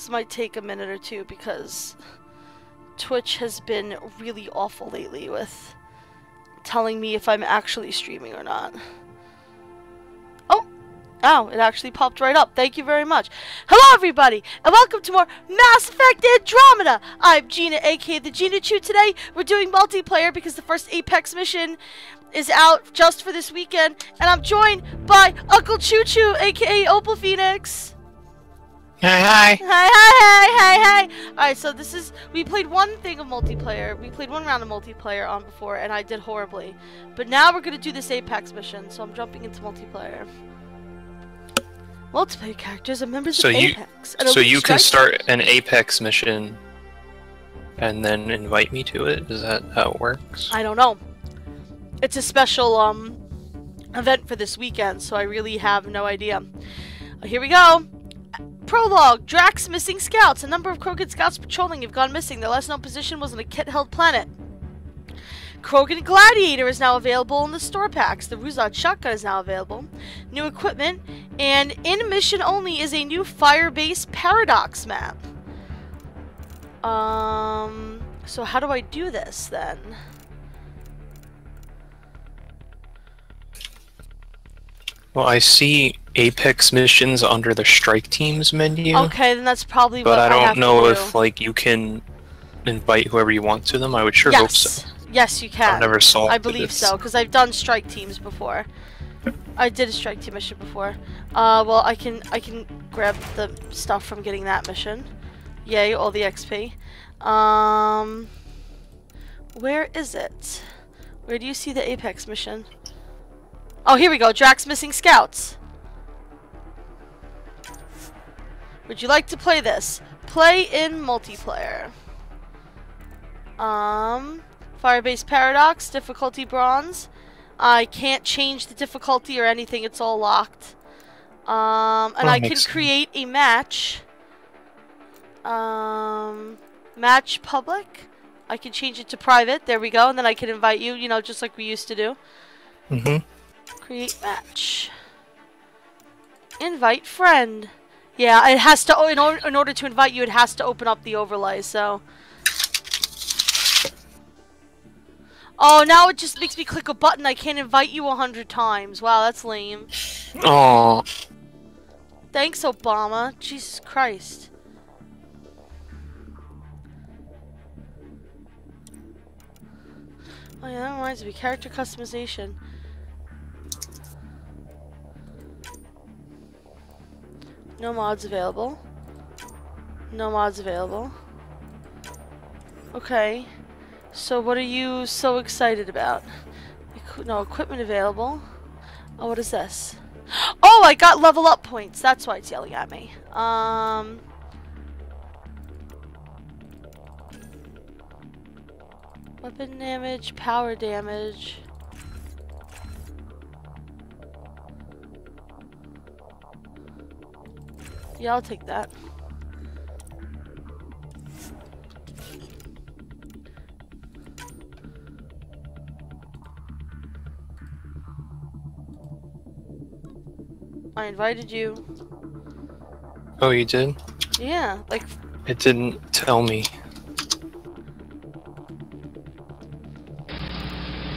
This might take a minute or two because Twitch has been really awful lately with telling me if I'm actually streaming or not. Oh! Ow, it actually popped right up. Thank you very much. Hello everybody, and welcome to more Mass Effect Andromeda! I'm Gina, aka TheGinaChu. Today we're doing multiplayer because the first Apex mission is out just for this weekend, and I'm joined by Uncle Chu-Chu, aka Opal Phoenix. Hi, hi. Hi, hi, hi, hi, hi. Alright, so this is, we played one thing of multiplayer. We played one round of multiplayer on before, and I did horribly. But now we're going to do this Apex mission, so I'm jumping into multiplayer. Multiplayer characters are members of Apex. So you can start an Apex mission and then invite me to it? Is that how it works? I don't know. It's a special event for this weekend, so I really have no idea. Here we go. Prologue. Drax missing scouts. A number of Krogan scouts patrolling have gone missing. Their last known position was on a kit-held planet. Krogan Gladiator is now available in the store packs. The Ruzad shotgun is now available. New equipment. And in mission only is a new Firebase Paradox map. So how do I do this then? Well, I see Apex missions under the Strike Teams menu. Okay, then that's probably what I have to do. But I don't know if, like, you can invite whoever you want to them. I would sure hope so. Yes, you can. I've never solved this. I believe so, because I've done Strike Teams before. I did a Strike Team mission before. Well, I can grab the stuff from getting that mission. Yay, all the XP. Where is it? Where do you see the Apex mission? Oh, here we go. Drax missing scouts. Would you like to play this? Play in multiplayer. Firebase Paradox, difficulty bronze. I can't change the difficulty or anything. It's all locked. And I can create a match. Match public. I can change it to private. There we go. And then I can invite you, you know, just like we used to do. Mm-hmm. Create match. Invite friend. Yeah, it has to. In order to invite you, it has to open up the overlay. So. Oh, now it just makes me click a button. I can't invite you 100 times. Wow, that's lame. Oh. Thanks, Obama. Jesus Christ. Oh yeah, that reminds me. Character customization. No mods available. No mods available. Okay. So what are you so excited about? No equipment available. Oh, what is this? Oh, I got level up points. That's why it's yelling at me. Weapon damage, power damage. Yeah, I'll take that. I invited you. Oh, you did? Yeah, like... It didn't tell me.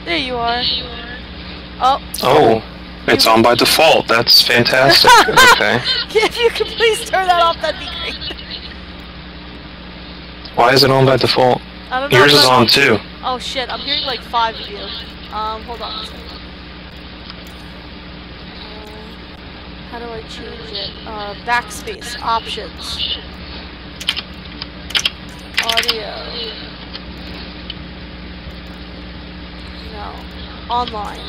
There you are. Oh. Oh. It's on by default. That's fantastic. Okay. If you could please turn that off, that'd be great. Why is it on by default? I don't know. Yours is on too. Oh shit! I'm hearing like 5 of you. Hold on. How do I change it? Backspace options. Audio. No. Online.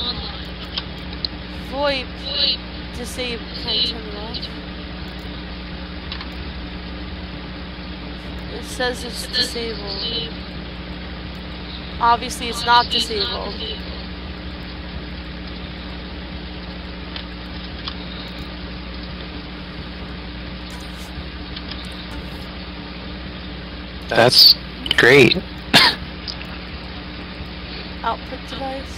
VoIP disable. It says it's disabled. Obviously, it's not disabled. That's great. Output device.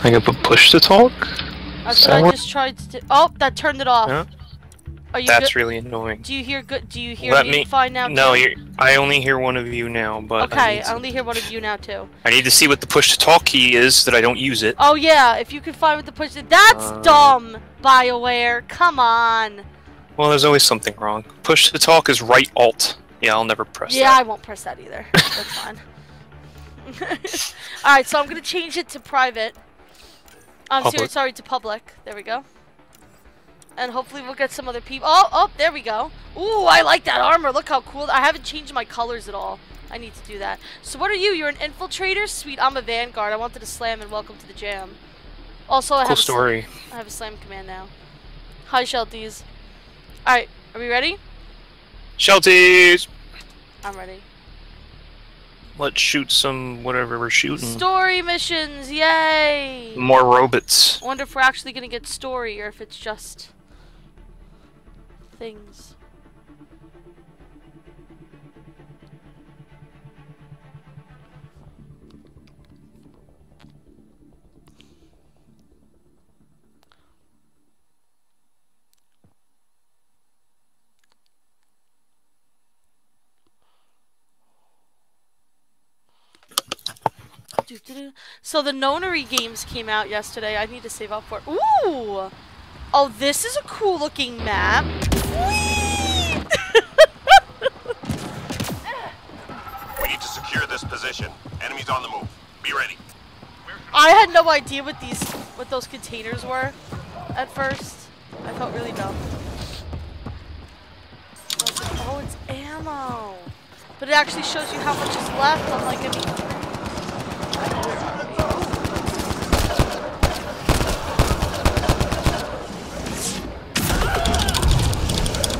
I can put push to talk? That's what I just tried to do. Oh, that turned it off. Yeah. That's really annoying. Do you hear good? Do you hear me fine now? No, I only hear one of you now. But okay, I only hear one of you now too. I need to see what the push to talk key is that I don't use it. Oh yeah, if you can find what the push to. That's dumb, BioWare. Come on. Well, there's always something wrong. Push to talk is right alt. Yeah, I'll never press. Yeah, I won't press that either. That's fine. All right, so I'm gonna change it to private. Sorry, to public. There we go. And hopefully we'll get some other people. Oh, there we go. Ooh, I like that armor. Look how cool. I haven't changed my colors at all. I need to do that. So what are you? You're an infiltrator? Sweet, I'm a vanguard. I wanted to slam and welcome to the jam. Also, I have a slam command now. Hi, Shelties. All right, are we ready? Shelties! I'm ready. Let's shoot some whatever we're shooting. Story missions, yay! More robots. I wonder if we're actually going to get story or if it's just things. So the Nonary Games came out yesterday. I need to save up for it. Ooh! Oh, this is a cool looking map. Whee! We need to secure this position. Enemies on the move. Be ready. I had no idea what those containers were at first. I felt really dumb. I was like, oh, it's ammo. But it actually shows you how much is left. I'm like, I mean...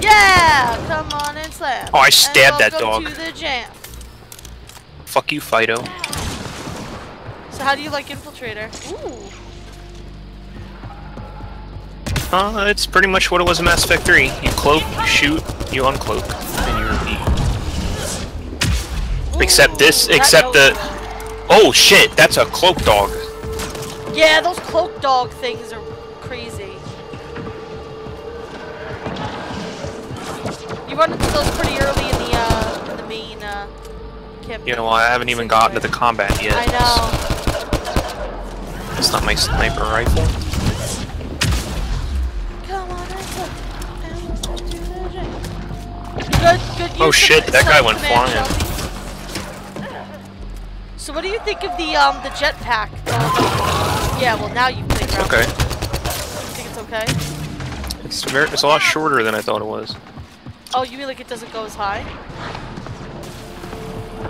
Yeah, come on and slam. Oh, I stabbed that dog. To the jam. Fuck you, Fido. So how do you like Infiltrator? Ooh. It's pretty much what it was in Mass Effect 3. You cloak, you shoot, you uncloak, and you repeat. Ooh, except the... Oh shit, that's a cloak dog. Yeah, those cloak dog things are crazy. You run into those pretty early in the main campaign. You know, I haven't even gotten to the combat yet. I know. That's not my sniper rifle. Come on, good. Oh shit, that guy went flying. So what do you think of the jetpack? Yeah, well now you played around. Okay. You think it's okay? It's a lot shorter than I thought it was. Oh, you mean like it doesn't go as high?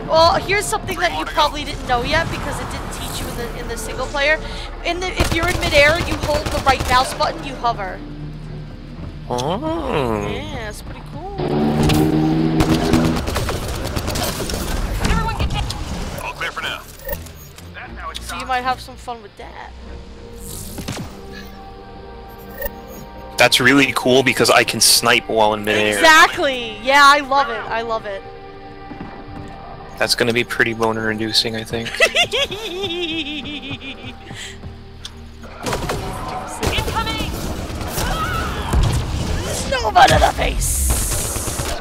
Well, here's something that you probably didn't know yet because it didn't teach you in the single player. If you're in midair, you hold the right mouse button, you hover. Oh. Yeah, it's pretty cool. So you might have some fun with that. That's really cool because I can snipe while in midair. Exactly! Yeah, I love it. I love it. That's gonna be pretty boner inducing, I think. Incoming! Snowball to the face!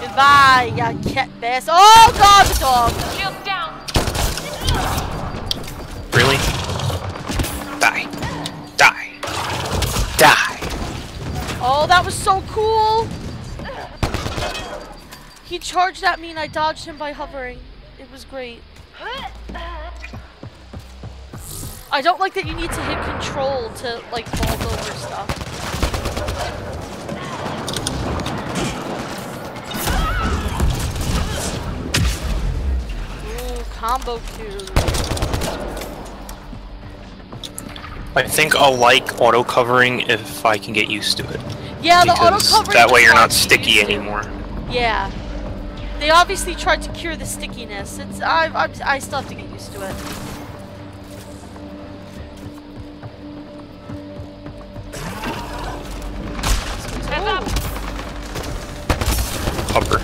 Goodbye, you cat bass. Oh god, the dog! Shield down! Really? Die. Die. Die. Oh, that was so cool! He charged at me and I dodged him by hovering. It was great. I don't like that you need to hit control to, like, vault over stuff. Combo cube. I think I'll like auto covering if I can get used to it. Yeah, the auto covering. That way you're not sticky anymore. Yeah. They obviously tried to cure the stickiness. It's I still have to get used to it. Pumper.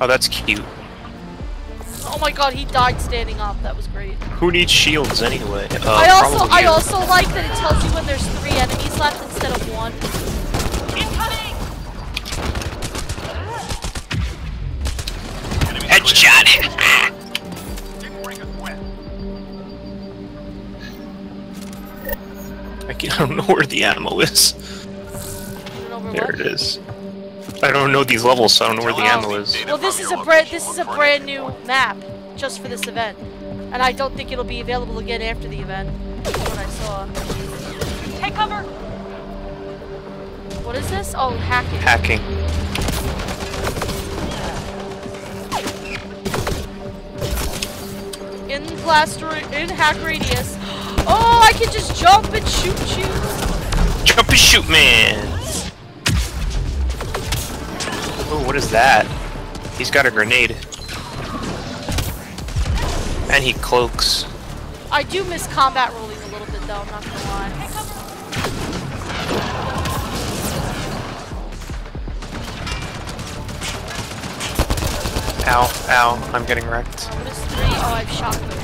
Oh, that's cute. Oh my god, he died standing up. That was great. Who needs shields anyway? I also like that it tells you when there's 3 enemies left instead of 1. Incoming! Headshot it! I don't know where the ammo is. There it is. I don't know these levels, so I don't know where the ammo is. Well, this is a brand new map just for this event, and I don't think it'll be available again after the event. That's what I saw. Take cover. What is this? Oh, hacking. Hacking. In hack radius. Oh, I can just jump and shoot you. Jump and shoot, man. Oh, what is that? He's got a grenade. And he cloaks. I do miss combat rolling a little bit, though, I'm not gonna lie. Ow, ow, I'm getting wrecked. What is 3? Oh, I've shot him, right?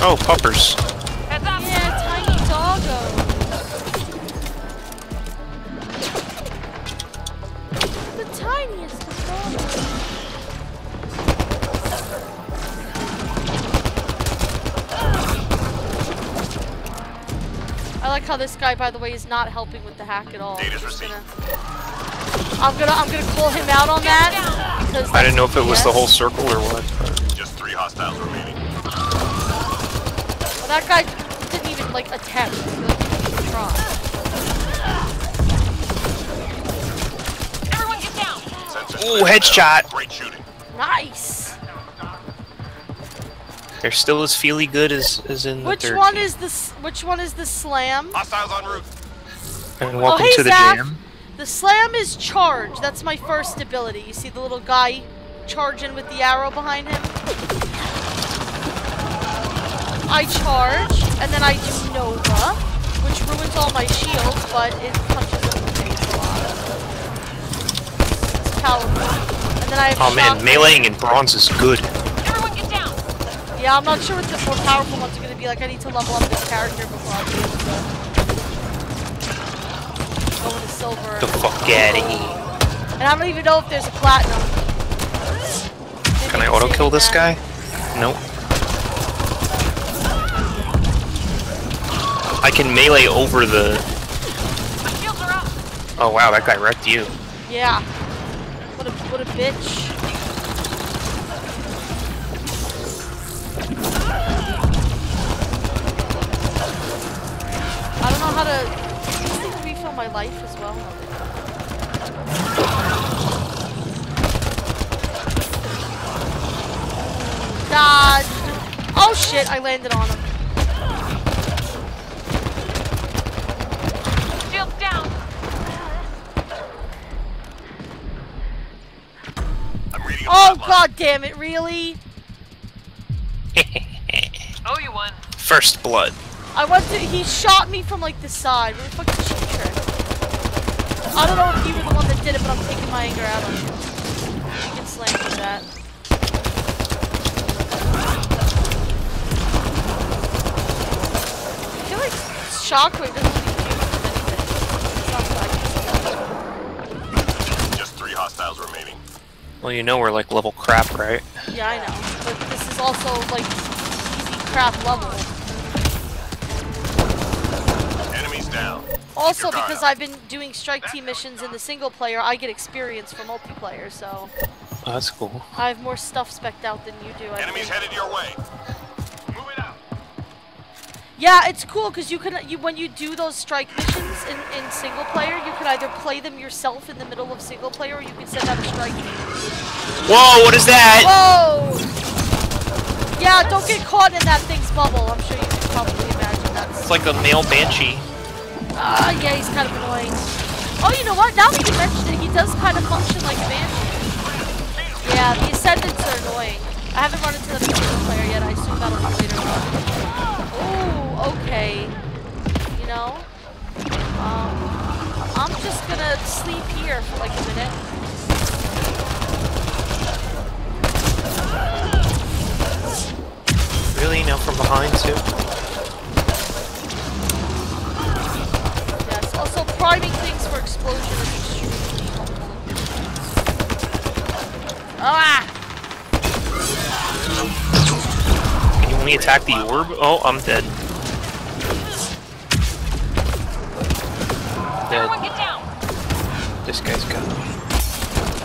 Oh, puppers. Yeah, tiny doggo. The tiniest of dogs. I like how this guy, by the way, is not helping with the hack at all. I'm gonna call him out on that. I didn't know if it was the whole circle or what. Just 3 hostiles remaining. That guy didn't even, like, attempt to try. Everyone get down! Ooh, headshot! Great shooting. Nice! They're still as feely good as in the third. Which one is the slam? Hostiles en route. And welcome to the jam. The slam is charge. That's my first ability. You see the little guy charging with the arrow behind him? I charge, and then I do Nova, which ruins all my shields, but it punches them in the face a lot. It's powerful. And then I have man, meleeing in bronze is good. Everyone get down! Yeah, I'm not sure what the more powerful ones are going to be. Like, I need to level up this character before I do it. Going to silver. The fuck out of here. And I don't even know if there's a platinum. Maybe can I auto-kill this guy? Nope. I can melee over the... My shields are up. Oh wow, that guy wrecked you. Yeah. What a bitch. I don't know how to refill my life as well. Dodge. Oh shit, I landed on him. Oh god damn it, really? Oh, you won. First blood. He shot me from like the side. What a fucking cheater. I don't know if you were the one that did it, but I'm taking my anger out on you. You can slam for that. I feel like shockwave doesn't really do anything. It's not like... Just 3 hostiles remaining. Well, you know we're like level crap, right? Yeah, I know. But this is also like easy crap level. Enemies down. Also, because I've been doing strike team missions in the single player, I get experience for multiplayer, so... Oh, that's cool. I have more stuff spec'd out than you do. Enemies headed your way. Move it out. Yeah, it's cool because you can, when you do those strike missions in single player, you can either play them yourself in the middle of single player, or you can send out a strike team. Whoa! What is that? Whoa! Yeah, don't get caught in that thing's bubble. I'm sure you can probably imagine that. It's like a male banshee. Yeah, he's kind of annoying. Oh, you know what? Now that you mentioned it, he does kind of function like a banshee. Yeah, the ascendants are annoying. I haven't run into them in single player yet. I assume that'll be later on. Okay, you know, I'm sleep here for like a minute. Really? Now from behind too? Yes, also priming things for explosion is extremely helpful. Ah! Can you only attack the orb? Oh, I'm dead. Everyone get down. This guy's got me.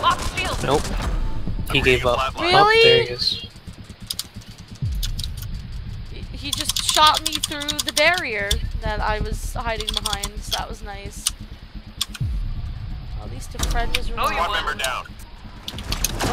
Lock field. Nope. He gave up. Really? Oh, there he is. He just shot me through the barrier that I was hiding behind, so that was nice. Well, at least a friend was removed. Oh, one member down. Oh,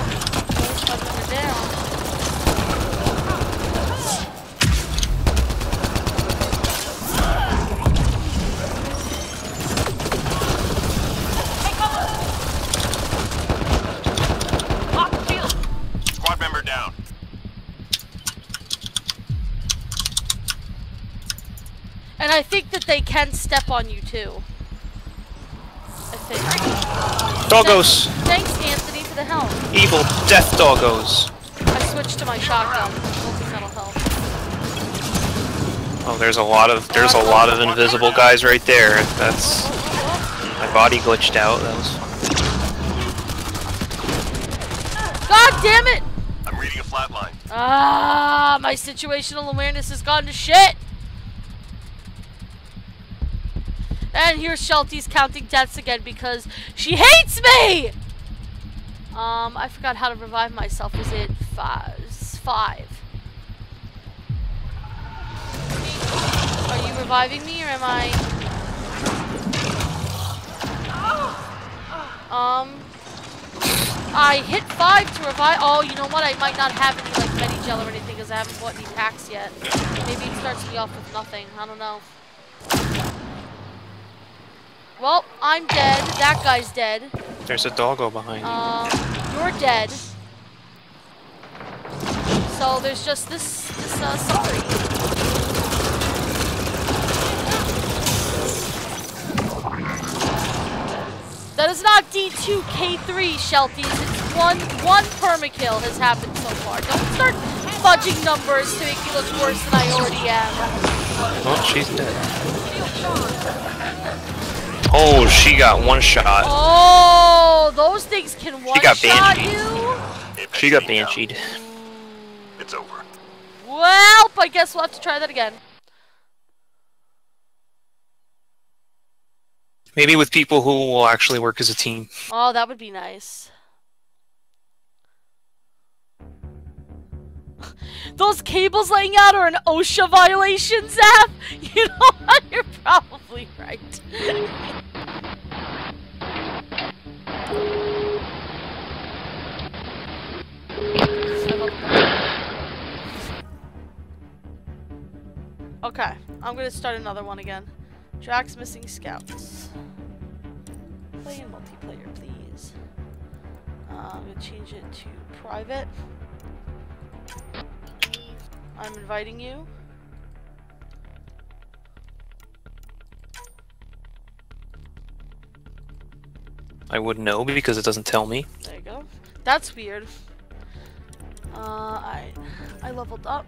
one member down. And I think that they can step on you too. I think. Doggos! Thanks, Anthony, for the help. Evil death doggos. I switched to my shotgun. Hopefully that'll help. Oh, there's a lot of invisible guys right there. That's my body glitched out. That was. God damn it! I'm reading a flat line. Ah, my situational awareness has gone to shit. And here's Shelty's counting deaths again because she hates me! I forgot how to revive myself. Was it five? Are you reviving me or am I? I hit 5 to revive. Oh, you know what? I might not have any like Medigel or anything because I haven't bought any packs yet. Maybe it starts me off with nothing. I don't know. Well, I'm dead. That guy's dead. There's a doggo behind you. You're dead. So there's just this sorry. That is not D2 K3, Shelties. It's one permakill has happened so far. Don't start fudging numbers to make you look worse than I already am. Oh, she's dead. Oh, she got one shot. Oh, those things can one shot you. She got bansheed. It's over. Well, I guess we'll have to try that again. Maybe with people who will actually work as a team. Oh, that would be nice. Those cables laying out are an OSHA violation, Zap. You know what? You're probably right. Okay, I'm gonna start another one again. Drax missing scouts. Play in multiplayer, please. I'm gonna change it to private. I'm inviting you. I wouldn't know because it doesn't tell me. There you go. That's weird. I leveled up.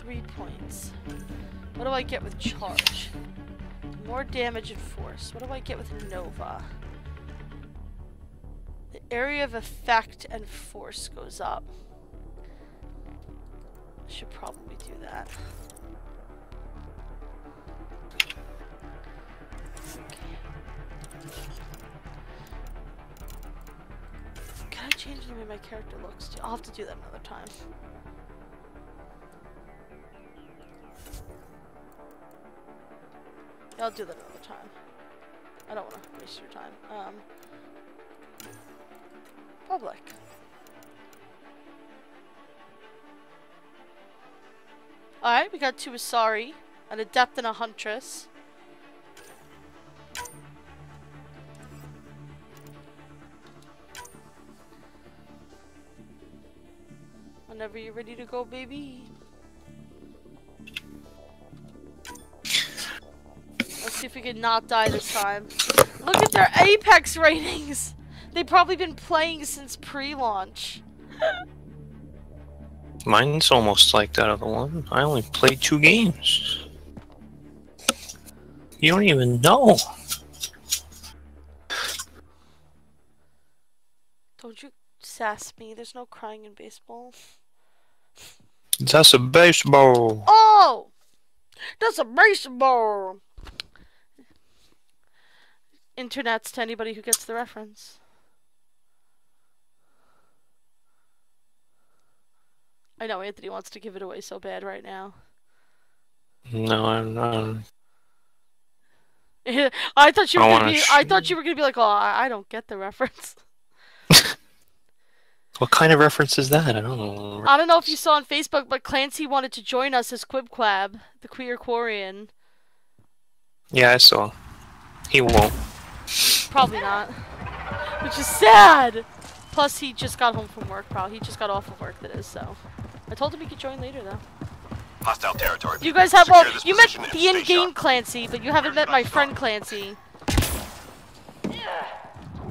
3 points. What do I get with charge? More damage and force. What do I get with Nova? The area of effect and force goes up. I should probably do that. Okay. Can I change the way my character looks too? I'll have to do that another time. Yeah, I'll do that another time. I don't want to waste your time. Public. Alright, we got 2 Asari, an Adept and a Huntress. Whenever you're ready to go, baby. Let's see if we can not die this time. Look at their Apex ratings! They've probably been playing since pre-launch. Mine's almost like that other one. I only played 2 games. You don't even know. Don't you sass me. There's no crying in baseball. That's a baseball. Oh! That's a baseball! Internets to anybody who gets the reference. I know Anthony wants to give it away so bad right now. No, I'm not. I thought you were gonna be. I thought you were gonna be like, "Oh, I don't get the reference." What kind of reference is that? I don't know. I don't know if you saw on Facebook, but Clancy wanted to join us as Quibquab, the queer Quarian. Yeah, I saw. He won't. Probably not. Which is sad! Plus, he just got home from work, probably. He just got off of work, that is, so. I told him he could join later, though. Hostile territory. You guys have, well, you met the in-game Clancy, but you haven't met my friend Clancy.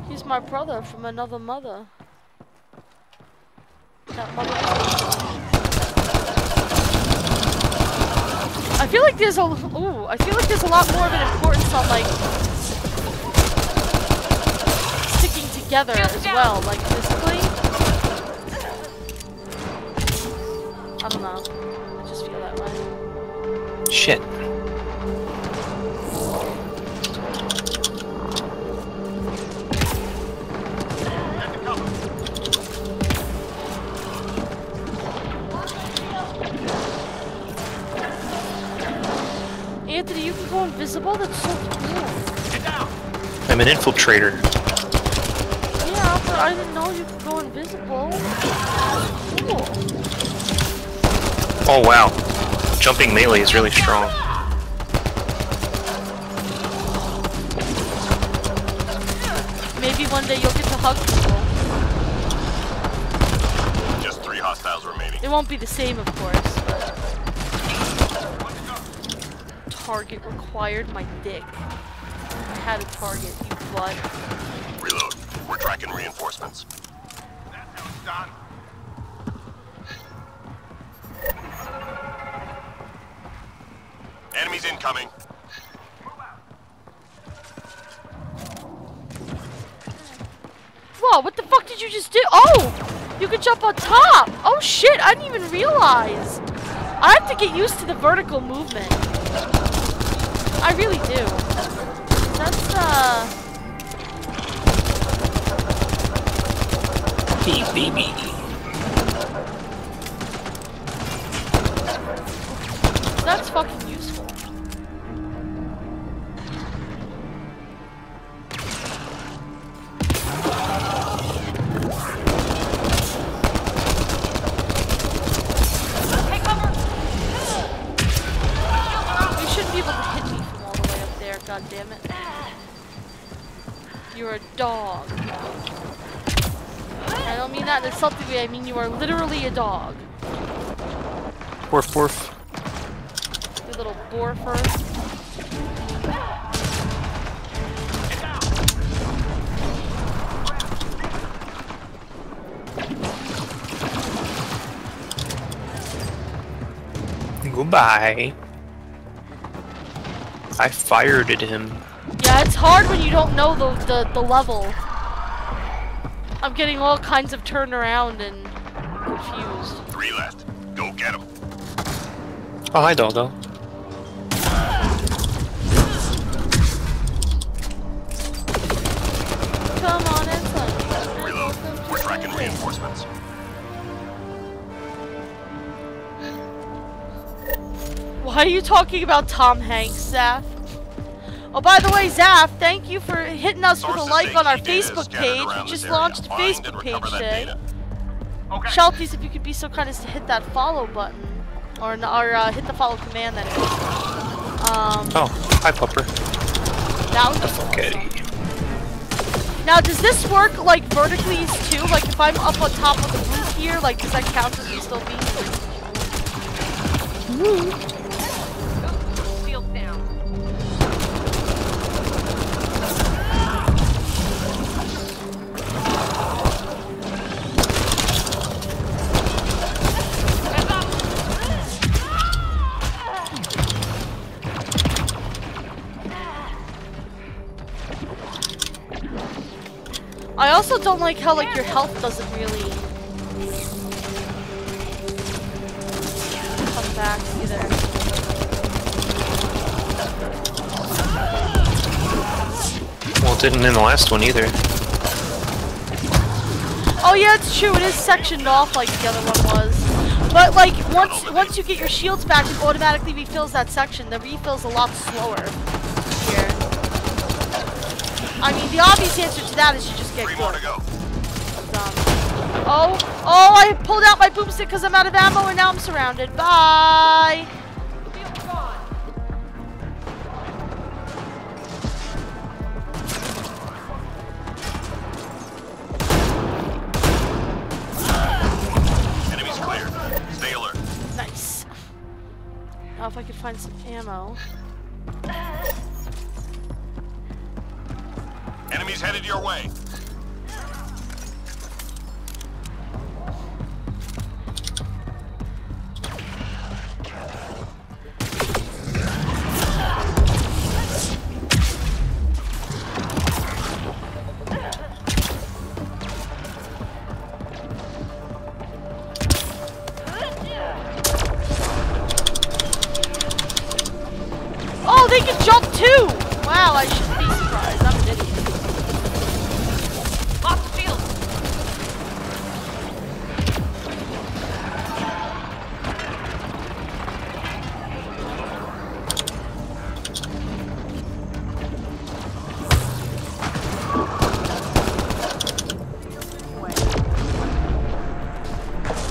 He's my brother from another mother. I feel like there's a lot more of an importance on like sticking together as well, like physically. I don't know. I just feel that way. Shit. Anthony, you can go invisible? That's so cool. Get down. I'm an infiltrator. Yeah, but I didn't know you could go invisible. Cool. Oh wow. Jumping melee is really strong. Maybe one day you'll get to hug people. Just 3 hostiles remaining. It won't be the same, of course. Target required my dick. I had a target, you butt. Reload. We're tracking reinforcements. That's how it's done. Enemies incoming. Move out. Whoa, what the fuck did you just do? Oh! You can jump on top! Oh shit, I didn't even realize. I have to get used to the vertical movement. I really do. That's, Hey, baby. That's fucking useful. Dog. I don't mean that in an insulting way, I mean you are literally a dog. Borf, borf. You little borfer. Goodbye. I fired at him. Yeah, it's hard when you don't know the level. I'm getting all kinds of turned around and confused. 3 left. Go get him. Oh, hi, Dodo. Come on, it's like... Reload. We're tracking reinforcements. Why are you talking about Tom Hanks, Zaf? Oh, by the way, Zaf, thank you for hitting us with a like on our Facebook page. We just launched a Facebook page today. Okay. Shelties, if you could be so kind as to hit that follow button. Or hit the follow command, that is. Oh, hi, Pupper. That was awesome. Okay. Now, does this work, like, vertically too? Like, if I'm up on top of the roof here, like, does that count as me still being... Woo! also don't like how like your health doesn't really come back either. Well, it didn't in the last one either. Oh yeah, it's true. It is sectioned off like the other one was. But like once you get your shields back, it automatically refills that section. The refill's a lot slower here. I mean, the obvious answer to that is you just get killed. Oh, I pulled out my boomstick because I'm out of ammo and now I'm surrounded. Bye. If I could find some ammo. Enemies headed your way.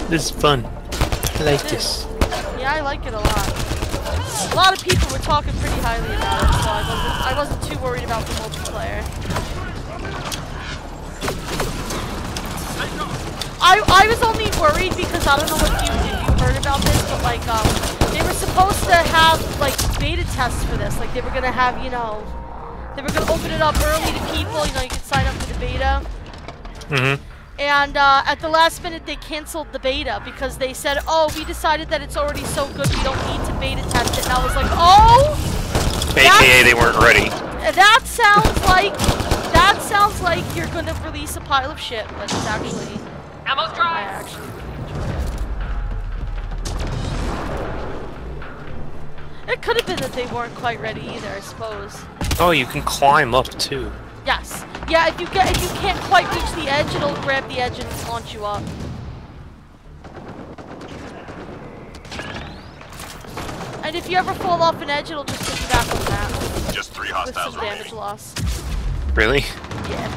This is fun. I like this. Yeah, I like it a lot. A lot of people were talking pretty highly about it, so I wasn't too worried about the multiplayer. I was only worried because I don't know what you heard about this, but like they were supposed to have like beta tests for this. Like they were gonna have, you know, they were gonna open it up early to people. You know, you could sign up for the beta. Mm-hmm. And at the last minute, they canceled the beta because they said, "Oh, we decided that it's already so good, we don't need to beta test it." And I was like, "Oh!" AKA they weren't ready. That sounds like you're going to release a pile of shit, but it's actually ammo's dry. It could have been that they weren't quite ready either, I suppose. Oh, you can climb up too. Yes. Yeah, if you can't quite reach the edge, it'll grab the edge and launch you up. And if you ever fall off an edge, it'll just put you back on the map. Just 3 hostiles with some damage loss. Really? Yeah.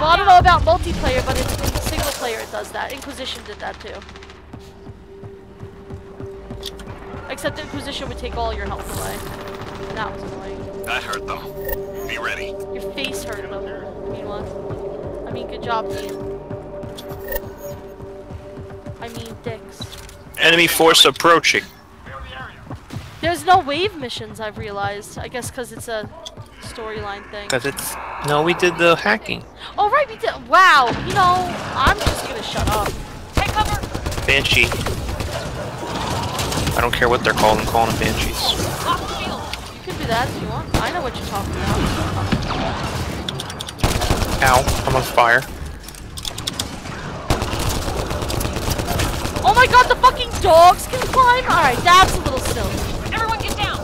Well, I don't know about multiplayer, but in single player it does that. Inquisition did that too. Except Inquisition would take all your health away. And that was annoying. That hurt them. Be ready. Your face hurt him. Meanwhile, I mean, good job, team. I mean, dicks. Enemy force approaching. There's no wave missions, I've realized. I guess because it's a storyline thing. No, we did the hacking. Oh right, we did. Wow. You know, I'm just gonna shut up. Take cover. Banshee. I don't care what they're called. I'm calling them banshees. That if you want. I know what you're talking about. Ow, I'm on fire. Oh my god, the fucking dogs can climb? Alright, that's a little silly. Everyone get down!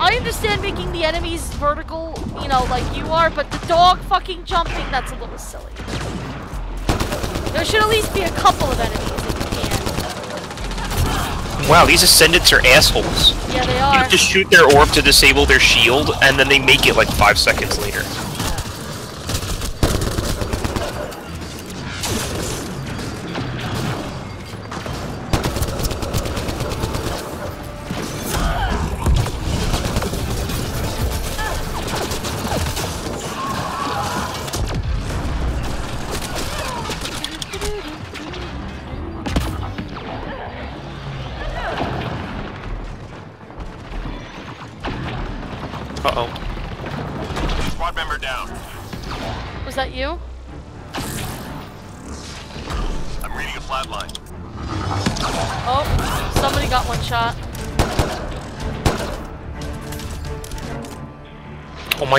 I understand making the enemies vertical, you know, like you are, but the dog fucking jumping, that's a little silly. There should at least be a couple of enemies. Wow, these Ascendants are assholes. Yeah, they are. You have to shoot their orb to disable their shield, and then they make it like 5 seconds later.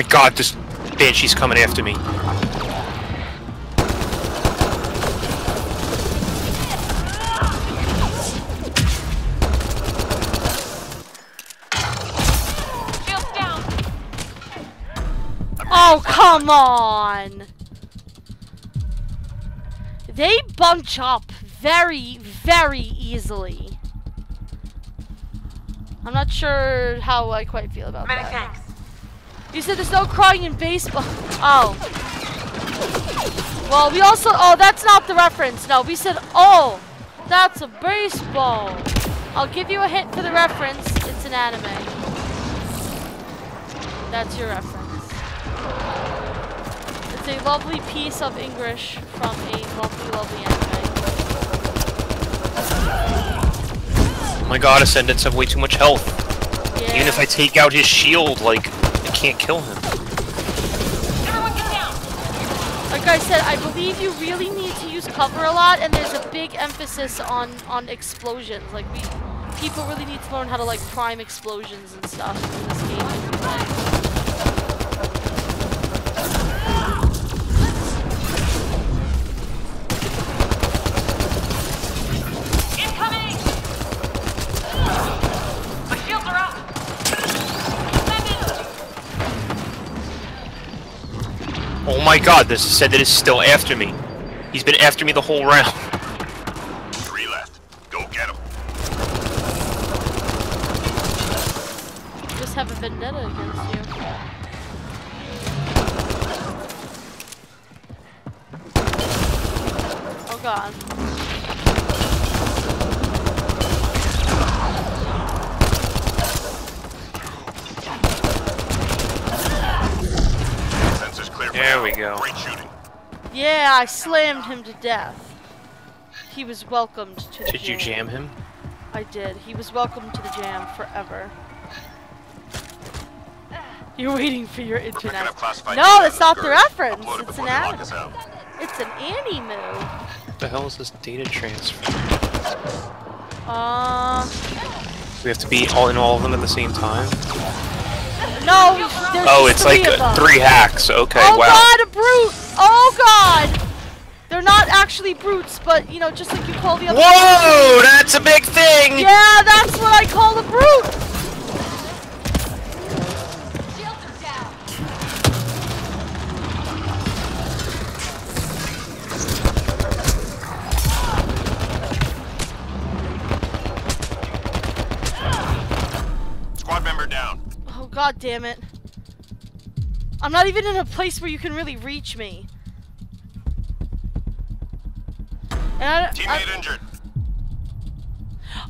God, this Banshee's coming after me. Oh, come on! They bunch up very, very easily. I'm not sure how I quite feel about that. Thanks. You said there's no crying in baseball. Oh. Well, we also... Oh, that's not the reference. No, we said, oh, that's a baseball. I'll give you a hint for the reference. It's an anime. That's your reference. It's a lovely piece of English from a lovely, lovely anime. Oh my god, Ascendants have way too much health. Yeah. Even if I take out his shield, like, I can't kill him. Everyone get down! Like I said, I believe you really need to use cover a lot, and there's a big emphasis on explosions. Like, people really need to learn how to, like, prime explosions and stuff in this game. Oh my god, this said that it's still after me. He's been after me the whole round. 3 left. Go get him. Just have a vendetta against you. Oh god. There we go. Great shooting. Yeah, I slammed him to death. He was welcomed to the jam. Did you jam him? I did. He was welcomed to the jam forever. You're waiting for your internet. No, that's not the reference. It's an anime. It's an anime. What the hell is this data transfer? We have to beat all of them at the same time? No, there's oh, it's like 3 hacks. Okay, oh, wow. Oh god, a brute! Oh god! They're not actually brutes, but you know, just like you call the other. Whoa, that's a big thing! Yeah, that's what I call a brute! Shields are down. Squad member down. God damn it. I'm not even in a place where you can really reach me. And teammate injured.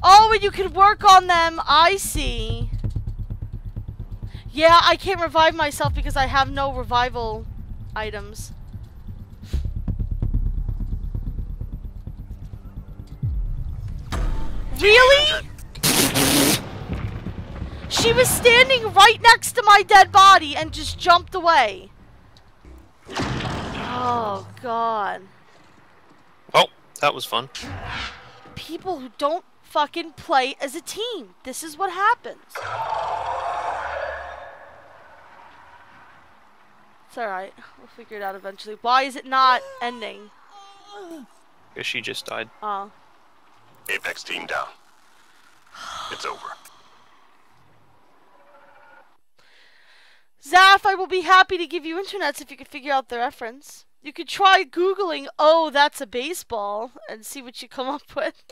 Oh, and you can work on them. I see. Yeah, I can't revive myself because I have no revival items. Really? She was standing right next to my dead body and just jumped away. Oh, God. Well, that was fun. People who don't fucking play as a team. This is what happens. It's alright. We'll figure it out eventually. Why is it not ending? Because she just died. Oh. Apex team down. It's over. Zaf, I will be happy to give you internets if you could figure out the reference. You could try Googling, oh, that's a baseball, and see what you come up with.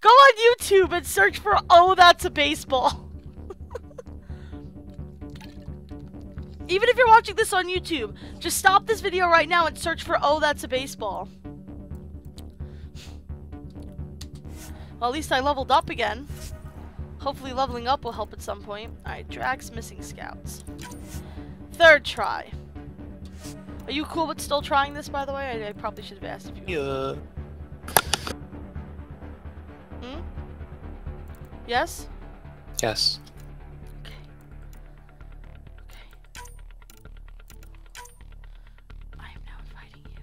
Go on YouTube and search for, oh, that's a baseball. Even if you're watching this on YouTube, just stop this video right now and search for, oh, that's a baseball. Well, at least I leveled up again. Hopefully leveling up will help at some point. Alright, Drax missing scouts. 3rd try. Are you cool with still trying this, by the way? I probably should have asked if you were. Yeah. Hmm? Yes? Yes. Okay. I am now inviting you.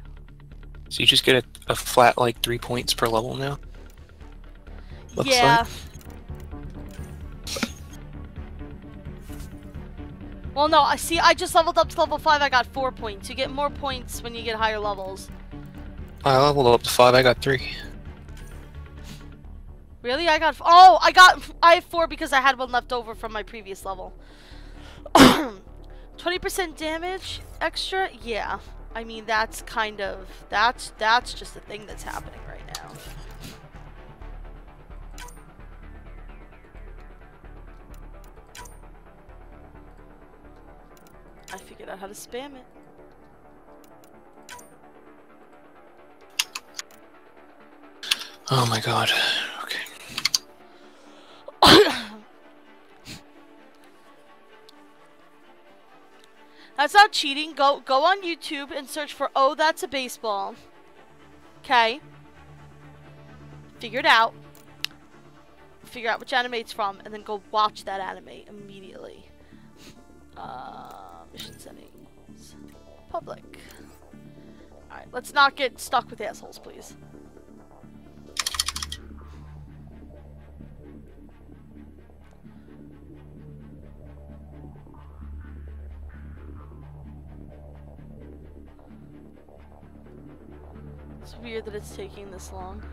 So you just get a flat, like, 3 points per level now? Looks yeah. Like. Well, no, I see, I just leveled up to level 5, I got 4 points. You get more points when you get higher levels. I leveled up to 5, I got 3. Really? I got... Oh, I have 4 because I had one left over from my previous level. 20% damage extra? Yeah. I mean, that's kind of... That's just a thing that's happening right now. I figured out how to spam it. Oh my god. Okay. That's not cheating. Go on YouTube and search for "Oh, that's a baseball." Okay. Figure it out. Figure out which anime it's from, and then go watch that anime immediately. Mission settings. Public. Alright, let's not get stuck with assholes, please. It's weird that it's taking this long.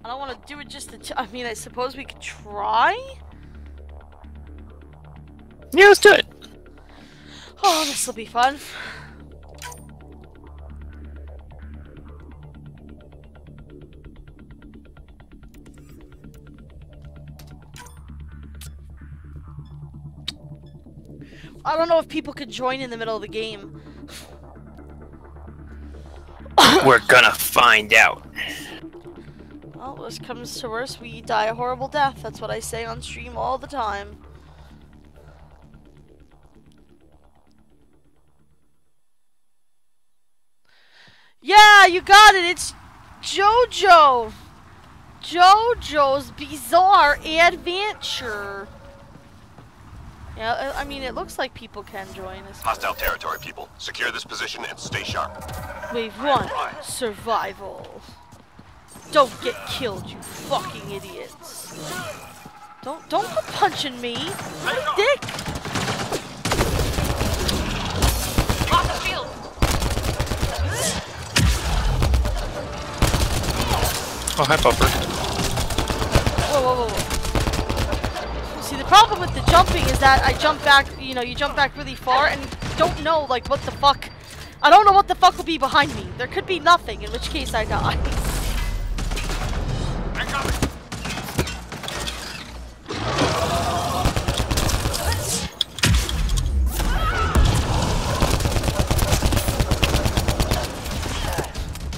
I don't want to do it just to I mean, I suppose we could try? Yeah, let's do it! Oh, this'll be fun. I don't know if people could join in the middle of the game. We're gonna find out. Well, worst comes to worst, we die a horrible death. That's what I say on stream all the time. Yeah, you got it. It's JoJo. JoJo's Bizarre Adventure. Yeah, I mean, it looks like people can join us. Hostile territory, people. Secure this position and stay sharp. Wave 1, survival. Don't get killed, you fucking idiots. Don't go punching me. I'm a dick. Off the field. Oh, hi, Buffer. Whoa. See, the problem with the jumping is that I jump back, you know, you jump back really far and don't know, like, what the fuck. I don't know what the fuck will be behind me. There could be nothing, in which case I die.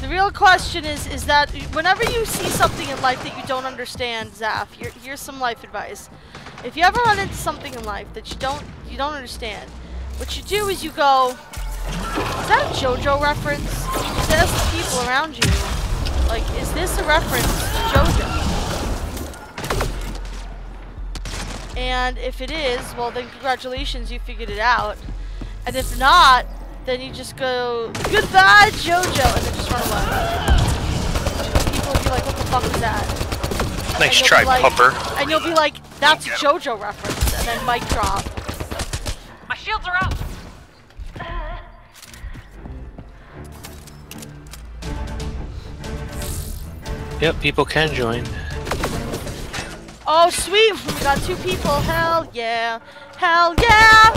The real question is that whenever you see something in life that you don't understand, Zaf, here's some life advice. If you ever run into something in life that you don't understand, what you do is you go, is that a JoJo reference? And you just ask the people around you, like, is this a reference to JoJo? And if it is, well then congratulations, you figured it out. And if not, then you just go, goodbye JoJo, and then just run away. People will be like, what the fuck is that? Nice try, Puffer. And you'll be like, that's a JoJo reference, and then mic drop. My shields are up! Yep, people can join. Oh, sweet! We got 2 people, hell yeah! Hell yeah!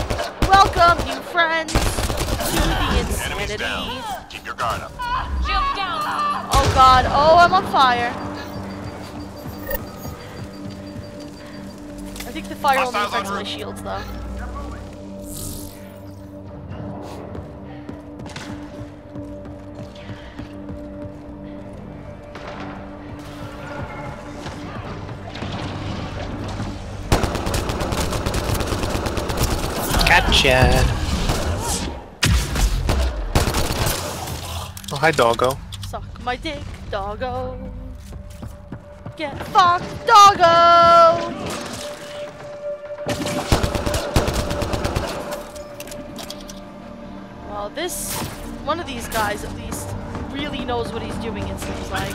Welcome, new friends, to the insanity. Keep your guard up. Shields down! Oh god, oh, I'm on fire. I think the fire only affects my shields, though. Gotcha! Oh, hi, doggo. Suck my dick, doggo. Get fucked, doggo! Well, this... one of these guys, at least, really knows what he's doing, it seems like.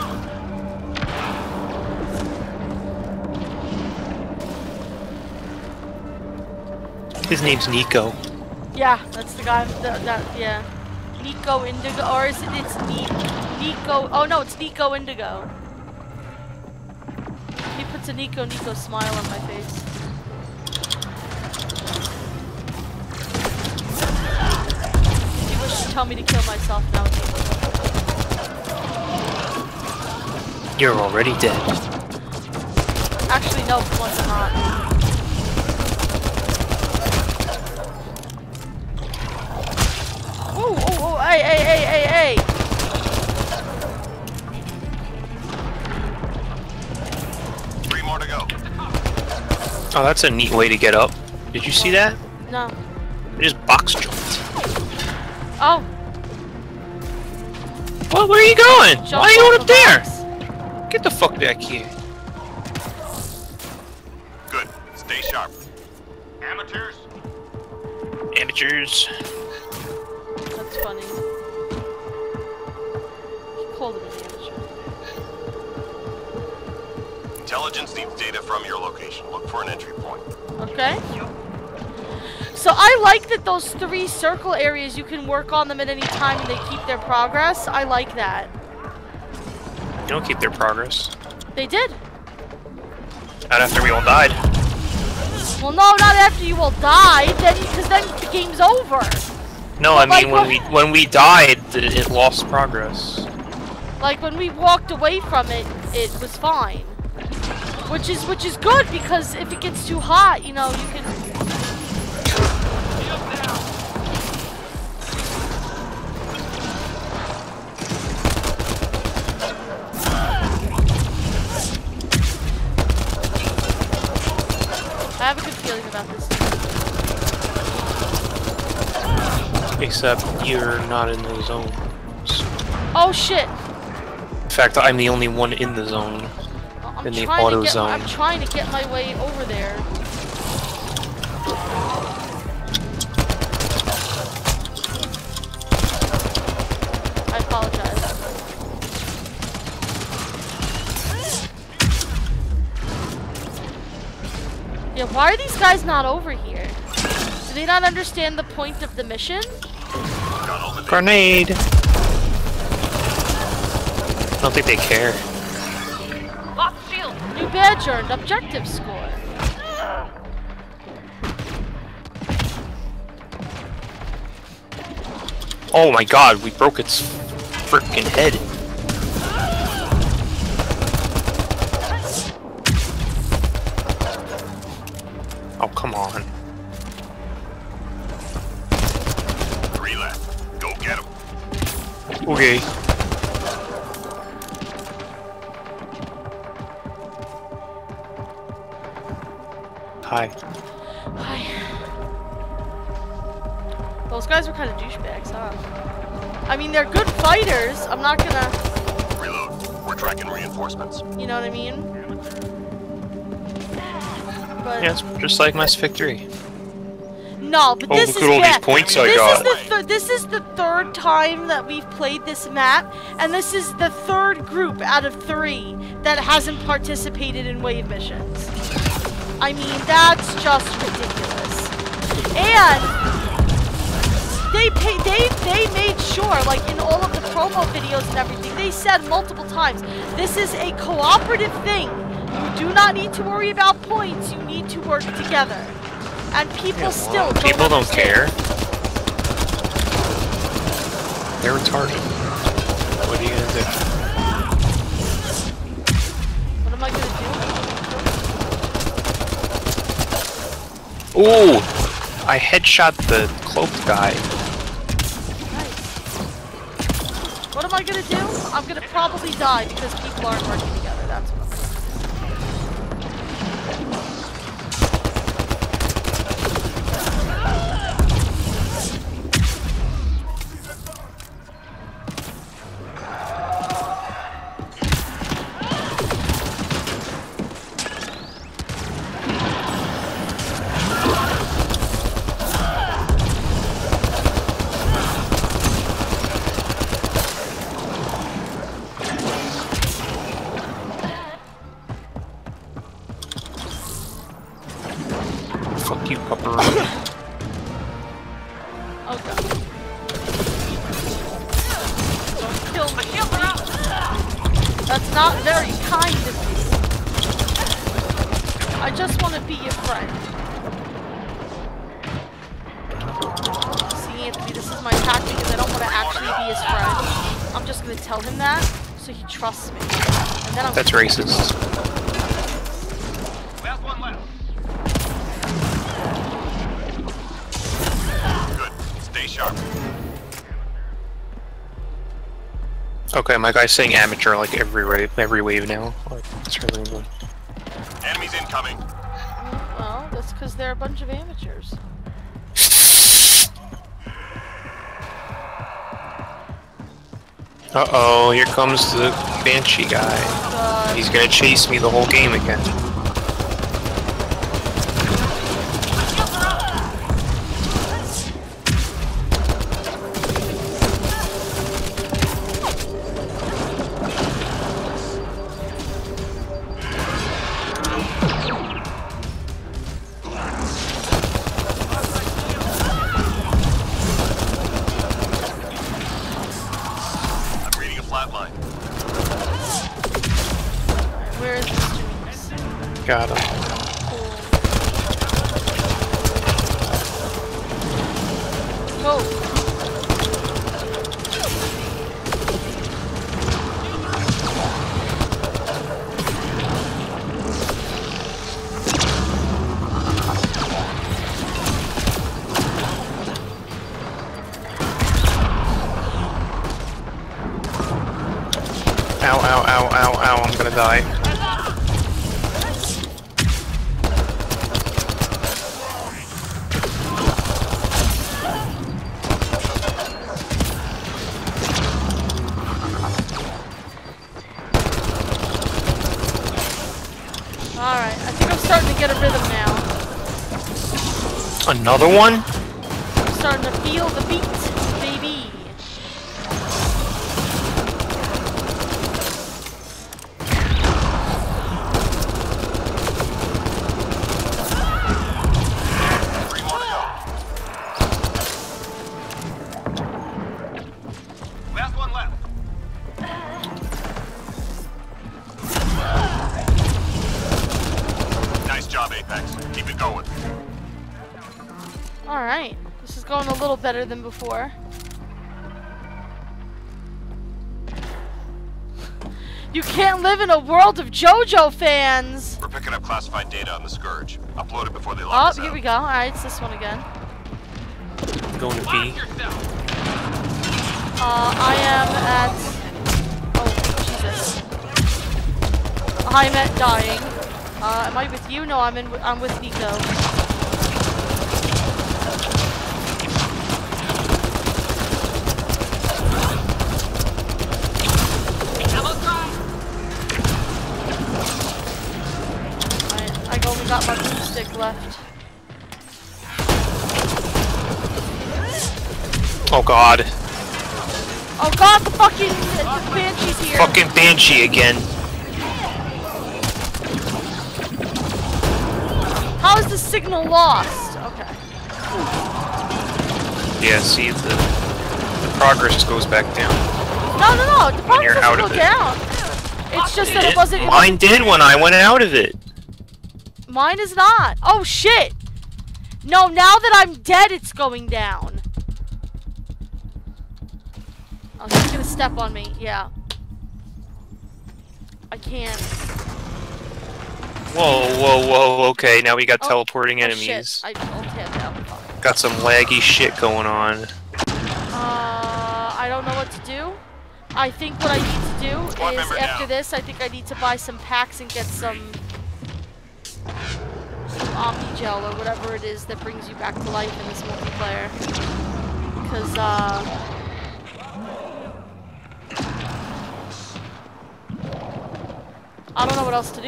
His name's Nico. Yeah, that's the guy. Yeah. Nico Indigo, or is it? It's Nico. Oh no, it's Nico Indigo. He puts a Nico smile on my face. He wants to tell me to kill myself now. You're already dead. Actually, no, of course not. Hey, hey, hey, hey, hey! Three more to go. Oh, that's a neat way to get up. Did you see that? No. They just box jumped. Oh. Well, where are you going? Why are you going up there? Get the fuck back here. Good. Stay sharp. Amateurs. Amateurs. That's funny. He called it an amateur. Intelligence needs data from your location. Look for an entry point. Okay. So I like that those three circle areas, you can work on them at any time and they keep their progress. I like that. They don't keep their progress. They did. Not after we all died. Well, no, not after you all died. Then, because then the game's over. No, I mean when we died, it lost progress. Like when we walked away from it, it was fine. Which is good, because if it gets too hot, you know, you can. I have a good feeling about this. Except you're not in the zone. Oh shit! In fact, I'm the only one in the zone. Well, in the auto zone. I'm trying to get my way over there. I apologize. Yeah, why are these guys not over here? Do they not understand the point of the mission? Grenade! I don't think they care. Lost shield. New badge earned. Objective score. Oh my god, we broke its frickin' head. Oh, come on. Okay. Hi. Hi. Those guys were kind of douchebags, huh? I mean, they're good fighters. I'm not gonna... Reload. We're tracking reinforcements. You know what I mean? But... yeah, it's just like Mass Effect 3. No, but this is the third time that we've played this map, and this is the third group out of three that hasn't participated in wave missions. I mean, that's just ridiculous. And they made sure, like in all of the promo videos and everything, they said multiple times, this is a cooperative thing. You do not need to worry about points. You need to work together. And people don't care. They're retarded. What are you gonna do? What am I gonna do? Oh! I headshot the cloaked guy. Nice. What am I gonna do? I'm gonna probably die because people aren't working together. That's what I'm gonna do. cucumber. Oh god. Don't kill my cucumber! That's not very kind of you. I just want to be your friend. See, Anthony, this is my tactic because I don't want to actually be his friend. I'm just going to tell him that so he trusts me. And then I'm That's racist. Last one left. Okay, my guy's saying amateur like every wave now. Like, that's really good. Enemies incoming. Well, that's because they're a bunch of amateurs. Uh oh, here comes the banshee guy. He's gonna chase me the whole game again. Got him. Go. Ow, ow, ow, ow, ow, I'm gonna die. Another one? I'm starting to feel the beat, baby. Last one left. Nice job, Apex. Keep it going. Alright, this is going a little better than before. You can't live in a world of JoJo fans! We're picking up classified data on the Scourge. Upload it before they lock us out. Oh, here we go. Alright, it's this one again. I'm going to B. I am at... Oh, Jesus. I'm at dying. Am I with you? No, I'm with Nico. Got my boomstick left. Oh god. Oh god, the fucking banshee's here. Fucking banshee again. How is the signal lost? Okay. Yeah, see, the progress goes back down. No, the progress doesn't go down. It's just that it wasn't. Mine did when I went out of it. Mine is not. Oh shit! No, now that I'm dead, it's going down. Oh, he's gonna step on me. Yeah. I can't. Whoa. Okay, now we got teleporting enemies. Shit. Got some laggy shit going on. I don't know what to do. I think what I need to do is after this, I think I need to buy some packs and get some... Omni-Gel or whatever it is that brings you back to life in this multiplayer. Because, I don't know what else to do.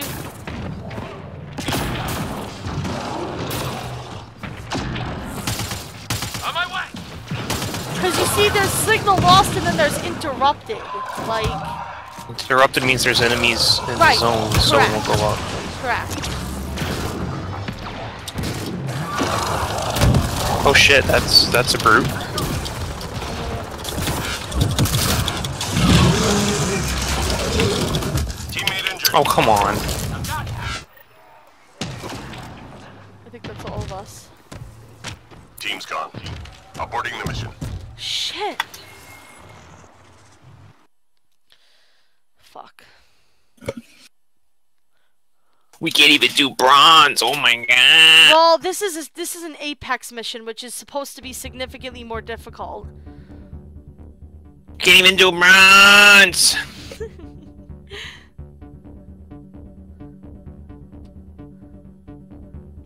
On my way! Because you see there's signal lost and then there's interrupted. Like... Interrupted means there's enemies in the zone, so it won't go up. Correct. Oh shit, that's a brute. Teammate injured. Oh, come on. I think that's all of us. Team's gone. Aborting the mission. Shit. Fuck. We can't even do bronze. Oh my god. Well, this is an Apex mission, which is supposed to be significantly more difficult. Can't even do bronze.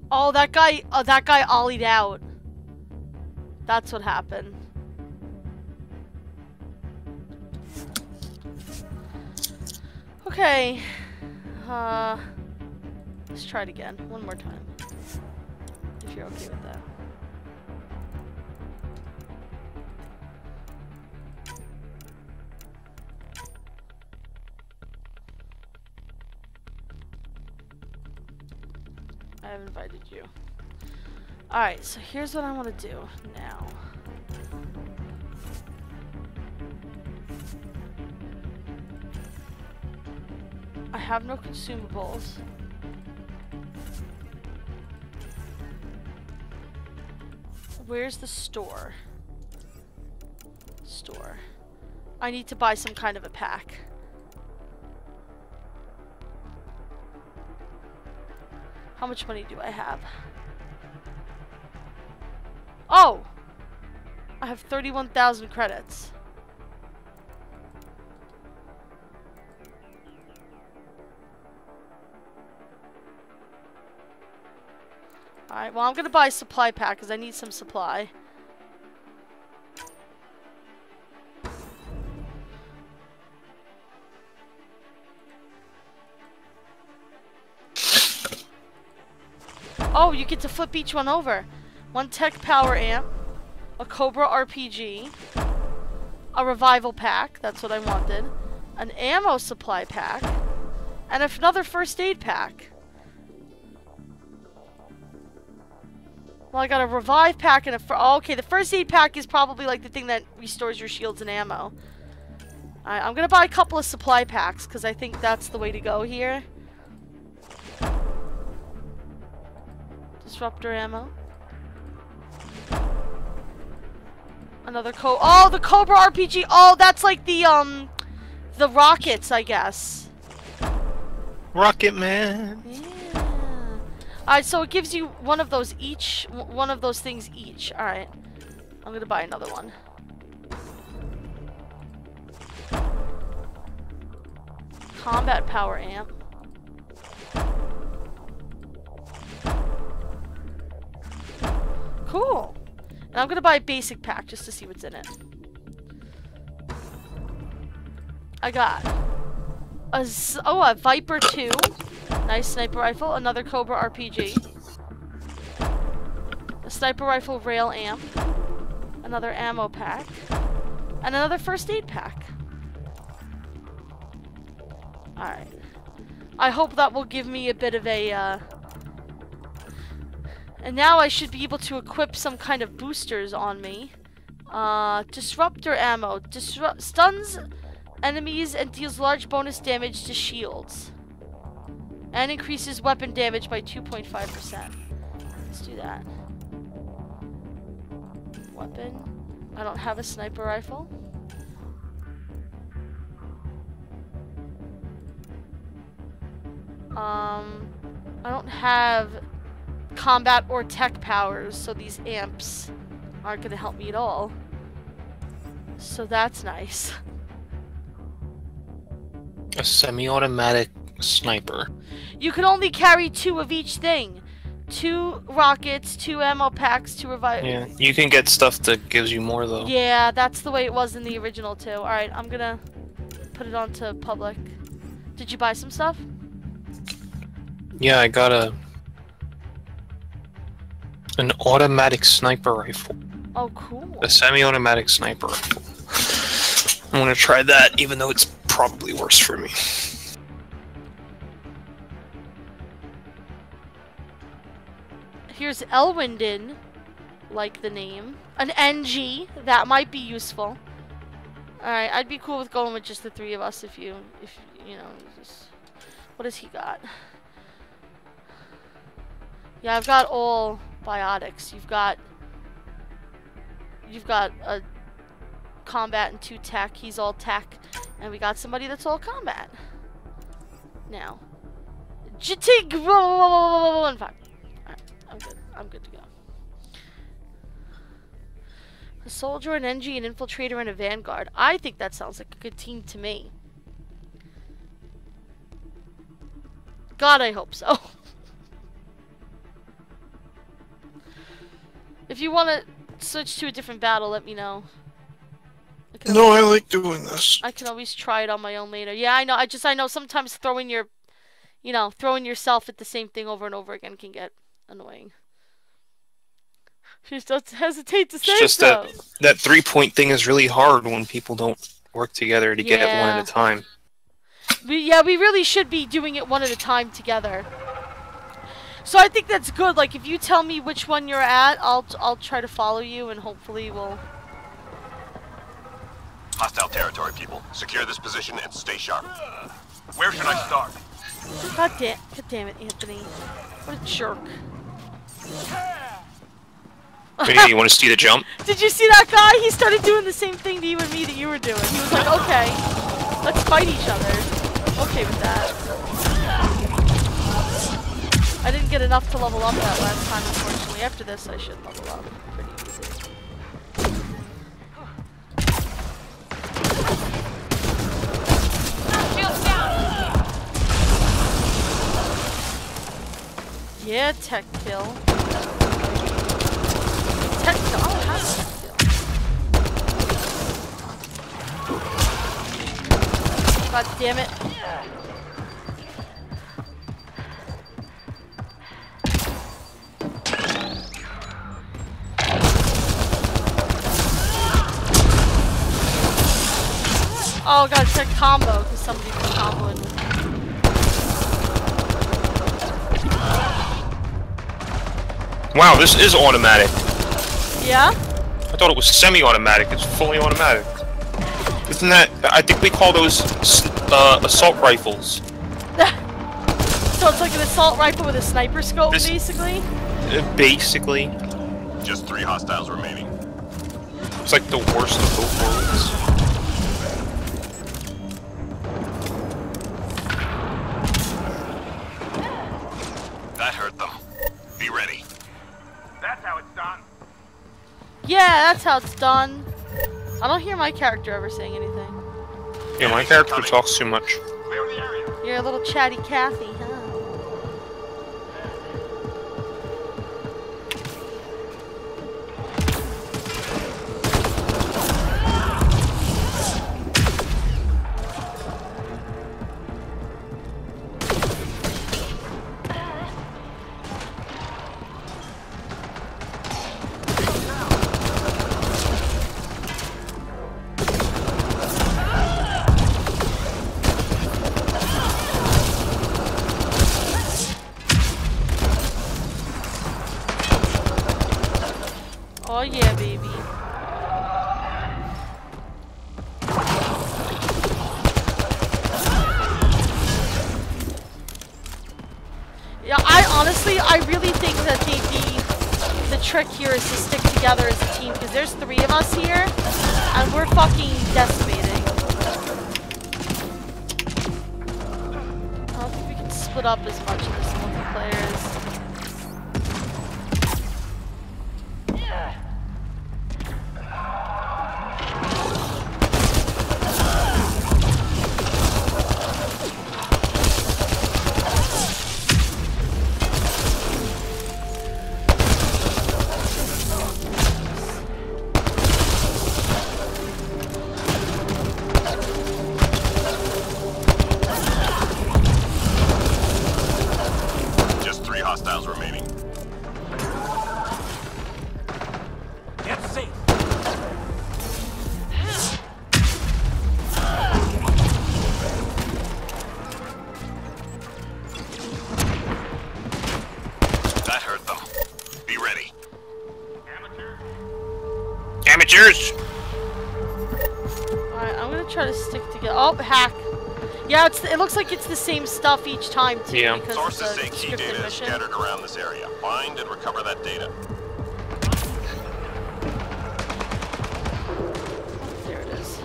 Oh, that guy ollied out. That's what happened. Okay. Let's try it again, one more time, if you're okay with that. I have invited you. Alright, so here's what I want to do now. I have no consumables. Where's the store? Store. I need to buy some kind of a pack. How much money do I have? Oh! I have 31,000 credits. Alright, well, I'm gonna buy a supply pack because I need some supply. Oh, you get to flip each one over. One tech power amp, a Cobra RPG, a revival pack, that's what I wanted, an ammo supply pack, and another first aid pack. Well, I got a revive pack and a... Oh, okay, the first aid pack is probably like the thing that restores your shields and ammo. Alright, I'm gonna buy a couple of supply packs because I think that's the way to go here. Disruptor ammo. Another Oh, the Cobra RPG! Oh, that's like the rockets, I guess. Rocket Man! Yeah. Alright, so it gives you one of those each, one of those things each. Alright, I'm gonna buy another one. Combat power amp. Cool. And I'm gonna buy a basic pack just to see what's in it. I got a Viper 2. Nice sniper rifle, another Cobra RPG, a sniper rifle rail amp, another ammo pack, and another first aid pack. Alright. I hope that will give me a bit of a, and now I should be able to equip some kind of boosters on me. Disruptor ammo. Stuns enemies and deals large bonus damage to shields. And increases weapon damage by 2.5%. Let's do that. Weapon. I don't have a sniper rifle. I don't have combat or tech powers, so these amps aren't gonna help me at all. So that's nice. A semi-automatic sniper. You can only carry 2 of each thing. 2 rockets, 2 ammo packs, 2 revive. Yeah, you can get stuff that gives you more though. Yeah, that's the way it was in the original too. Alright, I'm gonna put it onto public. Did you buy some stuff? Yeah, I got an automatic sniper rifle. Oh, cool. A semi-automatic sniper rifle. I'm gonna try that even though it's probably worse for me. Here's Elwindin. like the name. An NG, that might be useful. Alright, I'd be cool with going with just the three of us if you know, just... What has he got? Yeah, I've got all biotics. You've got a combat and 2 tech. He's all tech. And we got somebody that's all combat. Now. GT 1-5. Alright, I'm good. I'm good to go. A soldier, an NG, an infiltrator, and a vanguard. I think that sounds like a good team to me. God, I hope so. If you want to switch to a different battle, let me know. No, I like doing this. I can always try it on my own later. Yeah, I know. I know sometimes throwing your, you know, throwing yourself at the same thing over and over again can get annoying. You just don't hesitate to say so. It's just so. That three-point thing is really hard when people don't work together to get it one at a time. We really should be doing it one at a time together. So I think that's good. Like, if you tell me which one you're at, I'll try to follow you, and hopefully we'll... Hostile territory, people. Secure this position and stay sharp. Where should I start? God damn it, Anthony. What a jerk. Hey, you want to see the jump? Did you see that guy? He started doing the same thing to you and me that you were doing. He was like, okay, let's fight each other. Okay with that. I didn't get enough to level up that last time, unfortunately. After this, I should level up. Pretty easy. Yeah, tech kill. God damn it. Oh god, it's a combo because somebody was comboing. Wow, this is automatic. Yeah? I thought it was semi-automatic. It's fully automatic. Isn't that... I think we call those assault rifles. So it's like an assault rifle with a sniper scope, basically? Basically. Just 3 hostiles remaining. It's like the worst of both worlds. That hurt them. Be ready. That's how it's done. Yeah, that's how it's done. I don't hear my character ever saying anything. Yeah, my character talks too much. You're a little chatty Cathy, huh? Oh, hack. Yeah, it looks like it's the same stuff each time, too. Yeah. Sources say key data is scattered around this area. Find and recover that data. There it is.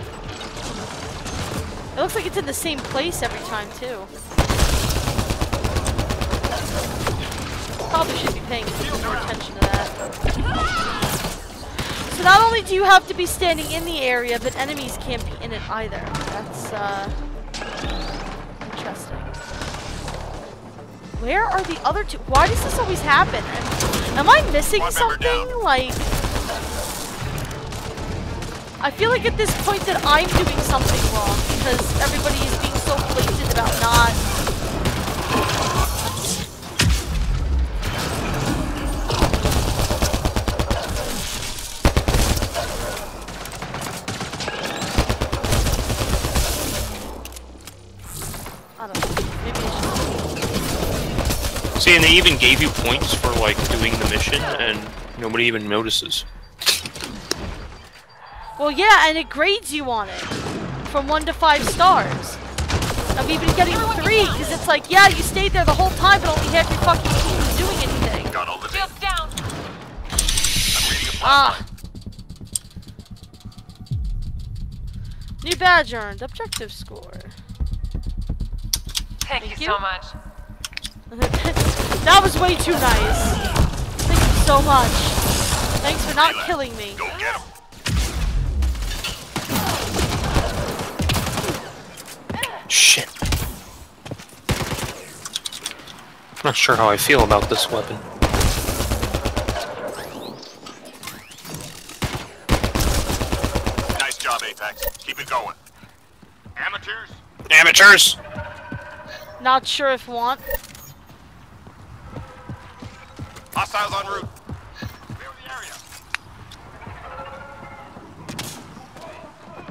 It looks like it's in the same place every time, too. Probably should be paying more attention to that. So not only do you have to be standing in the area, but enemies can't be in it either. That's, interesting. Where are the other two? Why does this always happen? Am I missing something? Like, I feel like at this point that I'm doing something wrong because everybody is being so blatant about not... See, and they even gave you points for, like, doing the mission, and nobody even notices. Well, yeah, and it grades you on it. From 1 to 5 stars. I'm even getting 3, because it's like, yeah, you stayed there the whole time, but only half your fucking team was doing anything. Got all the data. Down. I'm reading a flashlight. New badge earned. Objective score. Thank you so much. That was way too nice. Thank you so much. Thanks for not killing me. Go get him. Shit. I'm not sure how I feel about this weapon. Nice job, Apex. Keep it going. Amateurs? Amateurs! Not sure if want. Hostiles en route. Clear the area.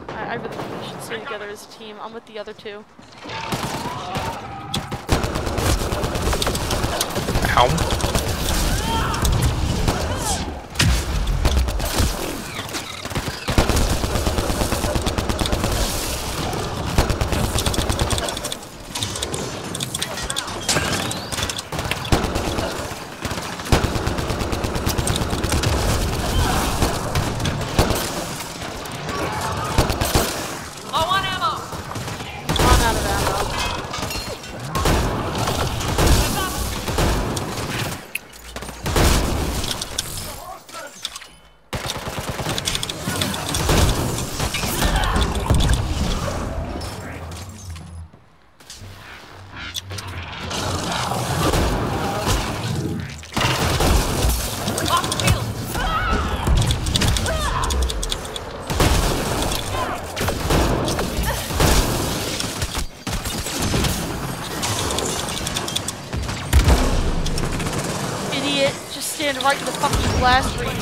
I really think we should stay together as a team. I'm with the other two. How? Right in the fucking blast radius.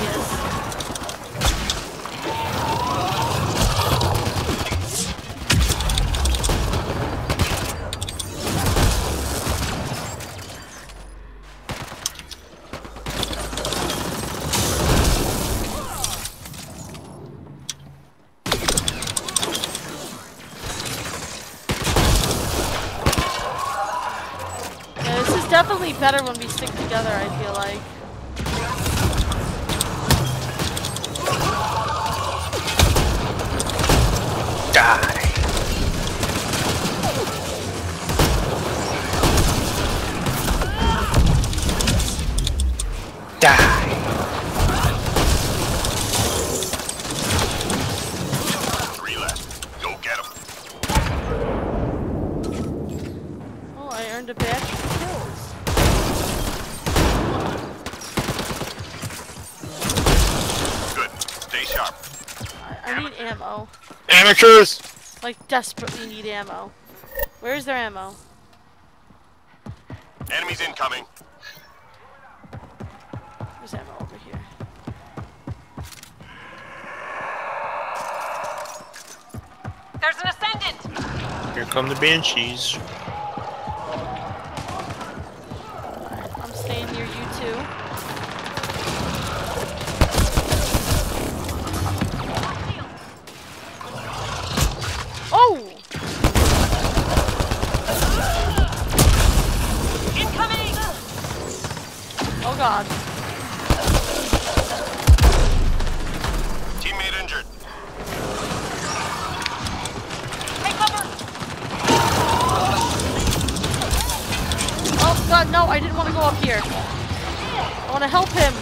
Yeah, this is definitely better when we stick together, I feel like. Like, desperately need ammo. Where is their ammo? Enemies incoming. There's ammo over here. There's an ascendant! Here come the banshees. Alright, I'm staying near you two. Oh! God. Teammate injured. Take cover! Oh God, no, I didn't want to go up here. I want to help him.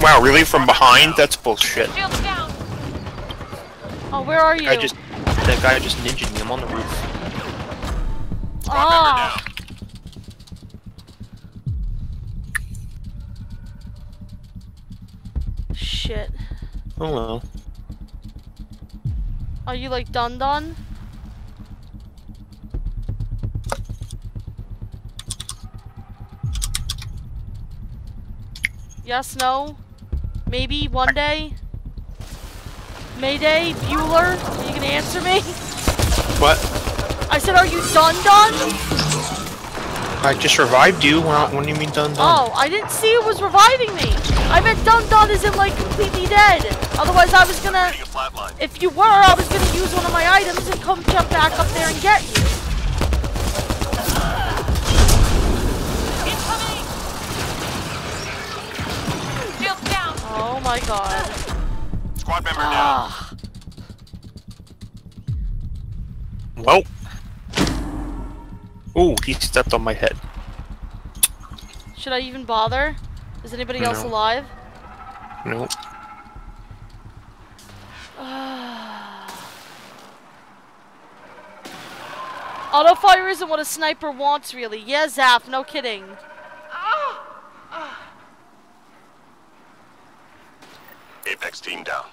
Wow, really? From behind? That's bullshit. Oh, where are you? That guy just ninja'd me. I'm on the roof. Ah! Shit. Hello. Are you like done? Yes, no? Maybe one day? Mayday? Bueller? Are you gonna answer me? What? I said, are you done? I just revived you. What do you mean done? Oh, I didn't see who was reviving me. I meant done isn't like completely dead. Otherwise I was gonna... If you were, I was gonna use one of my items and come jump back up there and get you. Oh my God. Squad member down. Well. Ooh, he stepped on my head. Should I even bother? Is anybody else alive? Nope. Auto fire isn't what a sniper wants, really. Yeah, Zaf, no kidding. Apex team down.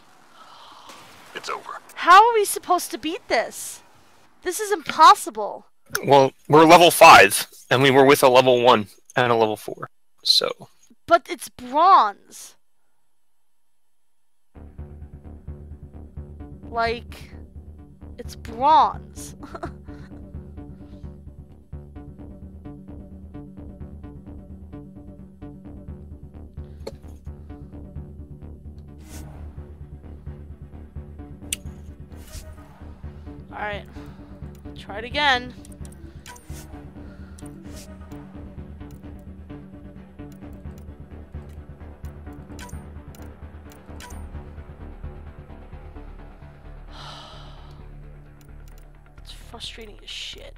It's over. How are we supposed to beat this? This is impossible. Well, we're level 5, and we were with a level 1 and a level 4, so... But it's bronze. Like, it's bronze. Alright, try it again. It's frustrating as shit.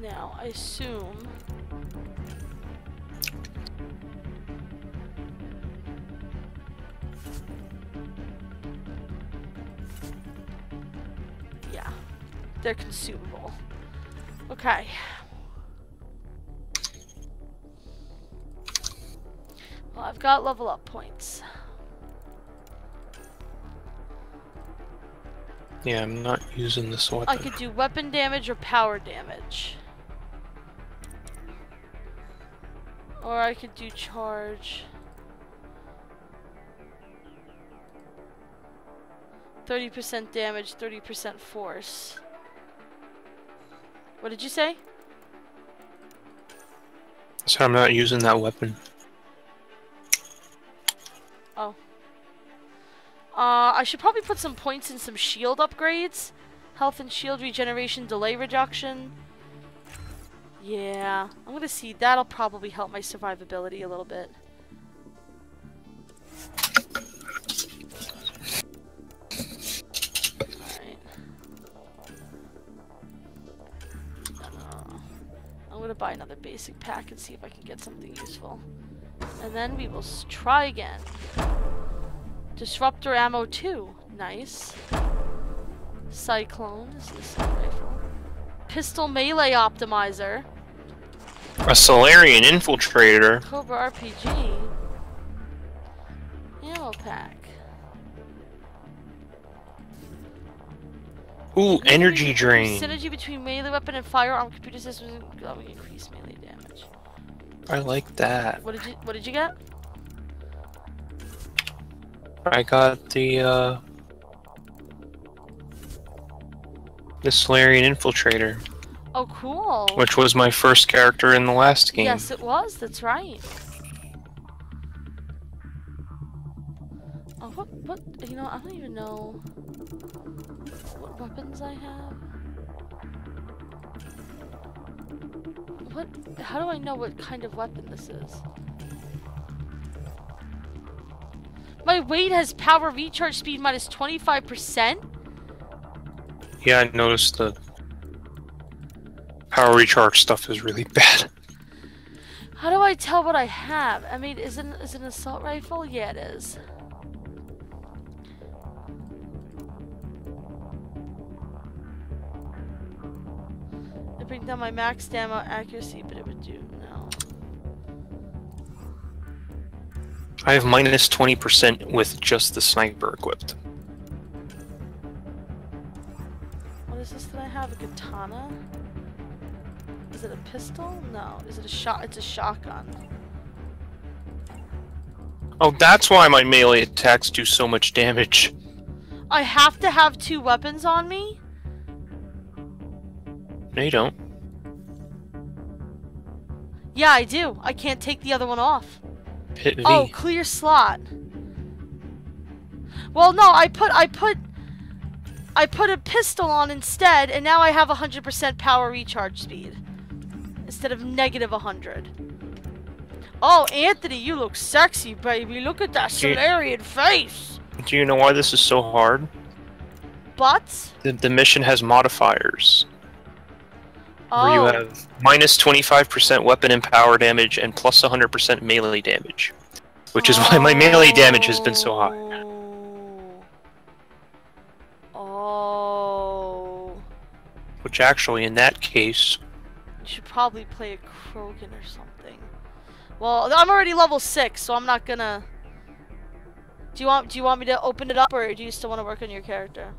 Now, I assume... They're consumable. Okay. Well, I've got level up points. Yeah, I'm not using this weapon. I could do weapon damage or power damage. Or I could do charge. 30% damage, 30% force. What did you say? So I'm not using that weapon. Oh. I should probably put some points in some shield upgrades. Health and shield regeneration, delay reduction. Yeah. I'm gonna see. That'll probably help my survivability a little bit. I'm gonna buy another basic pack and see if I can get something useful. And then we will try again. Disruptor ammo 2. Nice. Cyclone. This is a assault rifle. Pistol melee optimizer. A Salarian Infiltrator. Cobra RPG. Ammo pack. Ooh, energy drain. Synergy between melee weapon and firearm computer systems will increase melee damage. I like that. What did you get? I got the Salarian Infiltrator. Oh, cool. Which was my first character in the last game. Yes, it was. That's right. Oh, what? You know, I don't even know what weapons I have. What? How do I know what kind of weapon this is? My weight has power recharge speed minus 25%? Yeah, I noticed the power recharge stuff is really bad. How do I tell what I have? I mean, is it an assault rifle? Yeah, it is. It brings down my max ammo accuracy, but it would do no. I have minus 20% with just the sniper equipped. What is this that I have? A katana? Is it a pistol? No. Is it a shot? It's a shotgun. Oh, that's why my melee attacks do so much damage. I have to have two weapons on me? No, you don't. Yeah, I do. I can't take the other one off. Hit V. Oh, clear slot. Well, no, I put a pistol on instead, and now I have 100% power recharge speed instead of negative 100. Oh, Anthony, you look sexy, baby. Look at that Salarian face. Do you know why this is so hard? But the mission has modifiers. Oh. Where you have minus 25% weapon and power damage and plus 100% melee damage, which is why my melee damage has been so high. Oh. Which actually, in that case, you should probably play a Krogan or something. Well, I'm already level 6, so I'm not gonna. Do you want me to open it up, or do you still want to work on your character?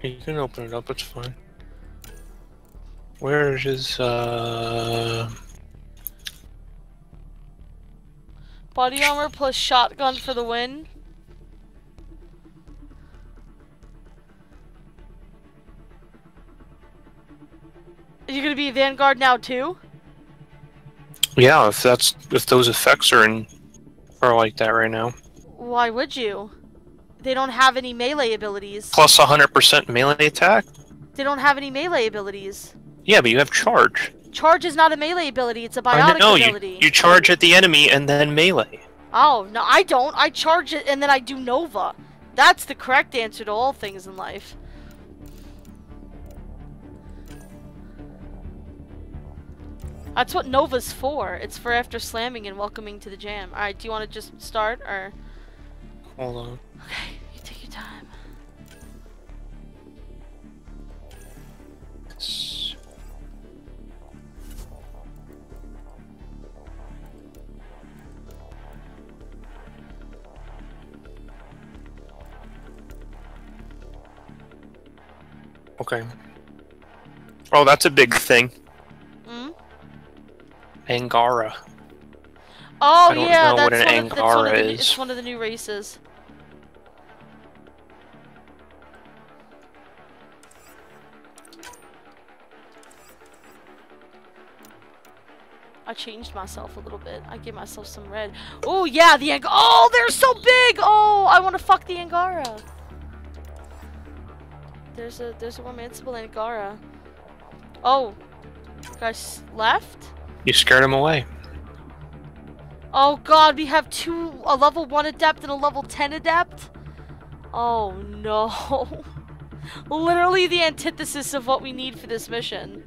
You can open it up. It's fine. Where is body armor plus shotgun for the win? Are you gonna be Vanguard now too? Yeah, if those effects are like that right now. Why would you? They don't have any melee abilities. Plus 100% melee attack? They don't have any melee abilities. Yeah, but you have charge. Charge is not a melee ability, it's a biotic ability. No, you charge at the enemy and then melee. Oh, no, I don't. I charge it and then I do Nova. That's the correct answer to all things in life. That's what Nova's for. It's for after slamming and welcoming to the jam. Alright, do you want to just start, or...? Hold on. Okay, you take your time. Okay. Oh, that's a big thing. Mm? Angara. Oh, yeah, that's one of the new races. I changed myself a little bit. I gave myself some red. Oh, yeah, the Angara. Oh, they're so big. Oh, I want to fuck the Angara. There's a romanceable Angara. Oh, guys left? You scared him away. Oh God, we have a level 1 adept and a level 10 adept. Oh no! Literally the antithesis of what we need for this mission.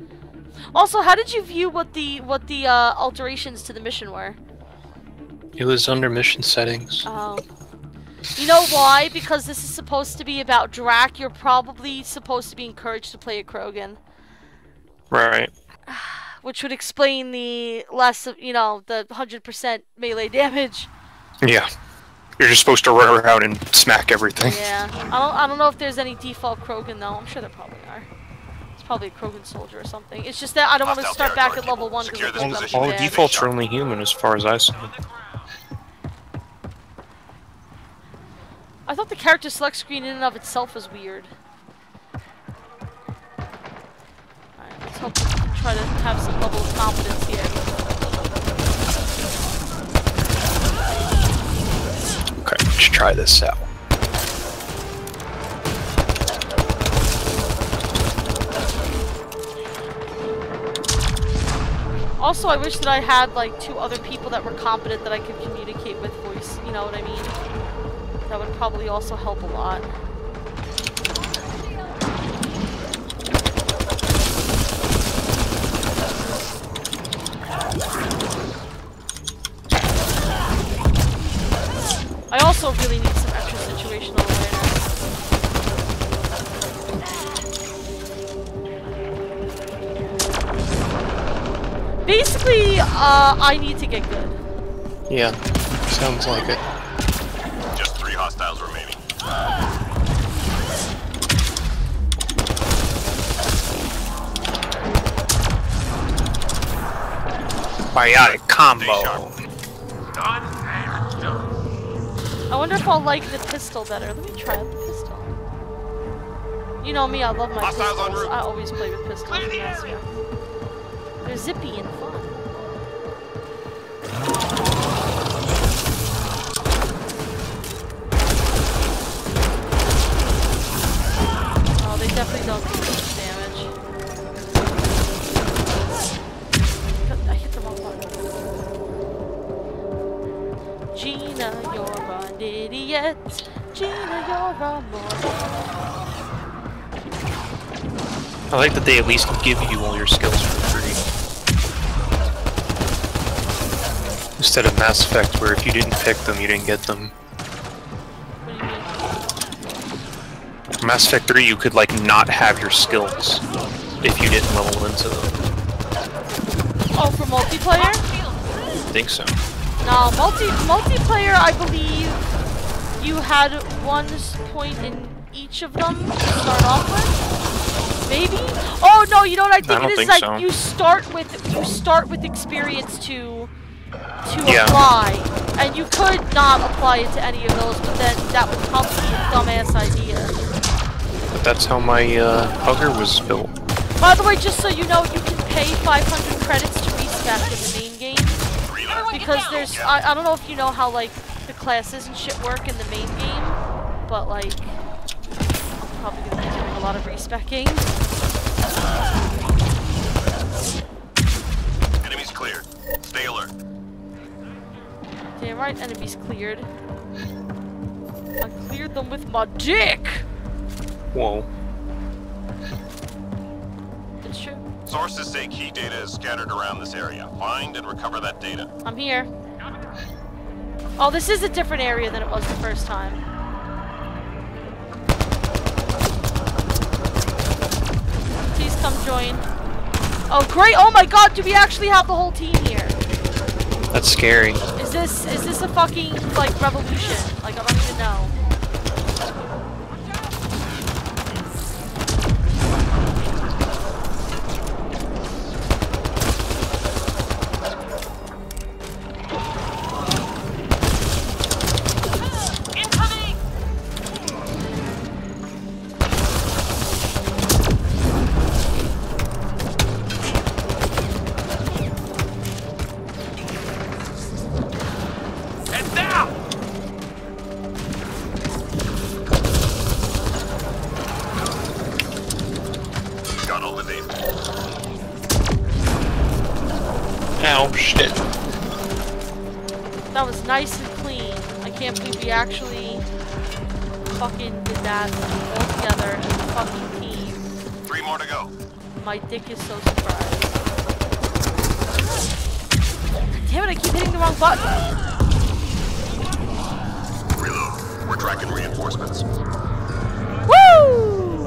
Also, how did you view what the alterations to the mission were? It was under mission settings. Oh. You know why? Because this is supposed to be about Drac, you're probably supposed to be encouraged to play a Krogan. Right. Which would explain the less, you know, the 100% melee damage. Yeah. You're just supposed to run around and smack everything. Yeah. I don't know if there's any default Krogan though. I'm sure there probably are. It's probably a Krogan soldier or something. It's just that I don't want to start back at level 1 because all the defaults are only human as far as I see. I thought the character select screen in and of itself was weird. Alright, let's hope we can try to have some level of confidence here. Okay, let's try this out. Also, I wish that I had like 2 other people that were competent that I could communicate with voice, you know what I mean? That would probably also help a lot. I also really need some extra situational awareness. Basically, I need to get good. Yeah, sounds like it. Just 3 hostiles remaining. Biotic combo. I wonder if I'll like the pistol better. Let me try the pistol. You know me, I love my pistols. I always play with pistols. They're zippy and fun. Oh, they definitely don't do much damage. I hit the wrong button. Gina, you're an idiot. Gina, you're a moron. I like that they at least give you all your skills for free. Instead of Mass Effect, where if you didn't pick them, you didn't get them. What do you mean? Mass Effect 3, you could, like, not have your skills if you didn't level into them. Oh, for multiplayer? I think so. No, multiplayer, I believe you had 1 point in each of them to start off with. Maybe? Oh, no, you know what I think it is? Like, so. you start with experience to apply, and you could not apply it to any of those, but then that would probably be a dumbass idea. But that's how my hugger was built. By the way, just so you know, you can pay 500 credits to respec in the main game, because there's, I don't know if you know how like the classes and shit work in the main game, but like, I'm probably going to be doing a lot of respecking. Enemies cleared. Stay alert. Damn right, enemies cleared. I cleared them with my dick! Whoa. It's true. Sources say key data is scattered around this area. Find and recover that data. I'm here. Oh, this is a different area than it was the first time. Please come join. Oh, great! Oh my god, do we actually have the whole team here? That's scary. Is this a fucking, like, revolution? Like, I don't even know. Nice and clean. I can't believe we actually fucking did that all together as a fucking team. 3 more to go. My dick is so surprised. Damn it, I keep hitting the wrong button. Reload. We're tracking reinforcements. Woo!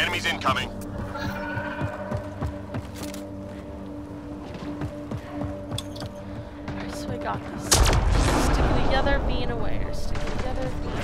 Enemies incoming. got this. Stick together, being aware. Stick together, being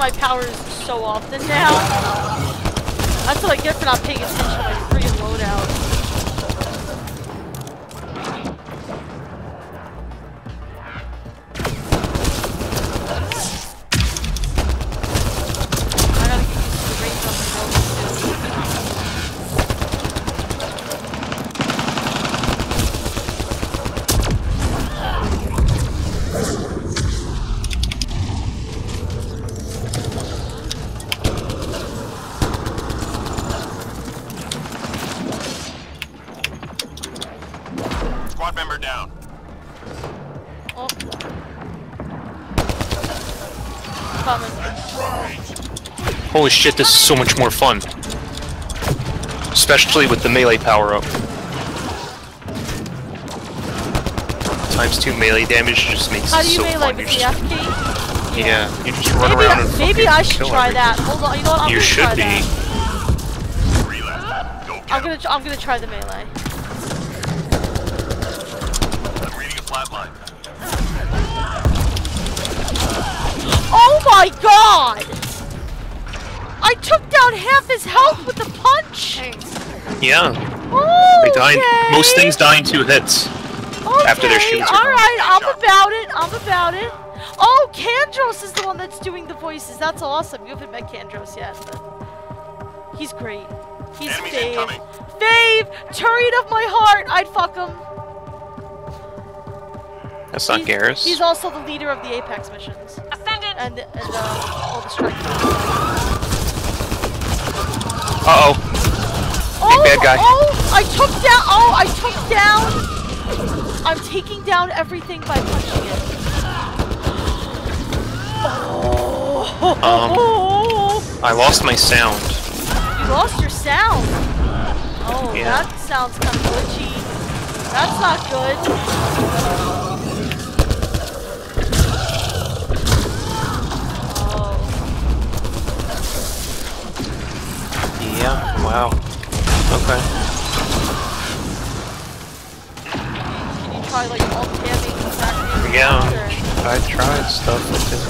my powers so often now. That's what I get for not paying attention to my freaking loadout. I gotta get used to the range on the loadout. Holy shit, this is so much more fun. Especially with the melee power-up. ×2 melee damage just makes it so fun. How do you melee with the FK? Yeah, you just run around and maybe I should try that. Hold on, you know what, I'm gonna try that. You should be. I'm gonna try the melee. I'm reading a flat line. Oh my god! I took down half his health with the punch! Yeah. Okay. They die, most things die in 2 hits. Okay, after their shoots are alright, I'm about it. Oh, Kandros is the one that's doing the voices. That's awesome. You haven't met Kandros yet, but he's great. He's fave. Incoming. Fave! Turret of my heart! I'd fuck him. That's not Garrus. He's also the leader of the Apex missions. Ascendant! And all the strikers. Uh-oh. Big bad guy. Oh, I took down. I'm taking down everything by punching it. Oh. I lost my sound. You lost your sound? Oh, yeah. That sounds kind of glitchy. That's not good. Yeah, wow. Okay. Can you try like alt tabbing exactly? Yeah, I tried stuff like this.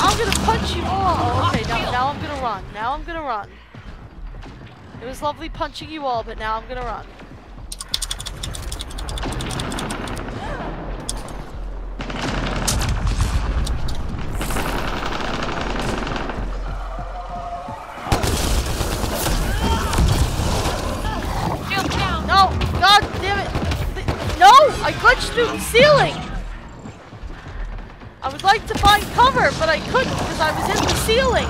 I'm gonna punch you all! Okay, now I'm gonna run. It was lovely punching you all, but now I'm gonna run. God damn it! No! I glitched through the ceiling! I would like to find cover, but I couldn't because I was in the ceiling!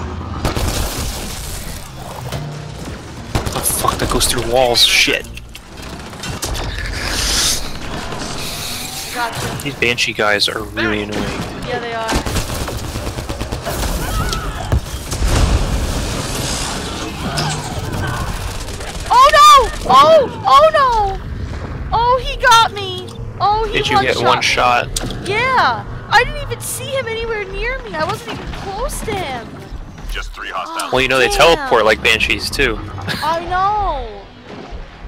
Oh fuck, that goes through walls, shit. Gotcha. These Banshee guys are really annoying. Yeah, they are. Oh no! Oh, he got me! Oh, he one-shot. Did you get one shot? Yeah! I didn't even see him anywhere near me. I wasn't even close to him. Just 3 hostiles. Well, you know, they teleport like banshees, too. I know.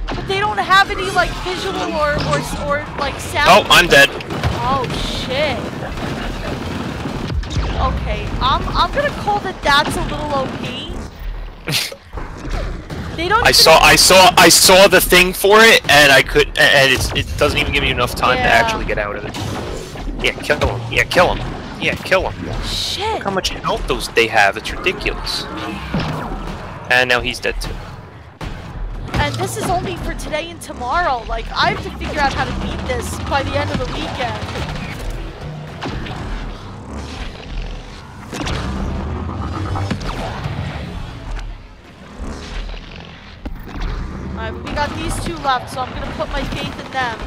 But they don't have any, like, visual or like, sound. Oh, I'm dead. Oh, shit. Okay, I'm gonna call that's a little OP. I saw the thing for it, and I could, and it doesn't even give you enough time to actually get out of it. Yeah, kill him. Yeah, kill him. Yeah, kill him. Shit. Look how much health they have. It's ridiculous. And now he's dead too. And this is only for today and tomorrow. Like, I have to figure out how to beat this by the end of the weekend. I time. We got these two left, so I'm gonna put my faith in them.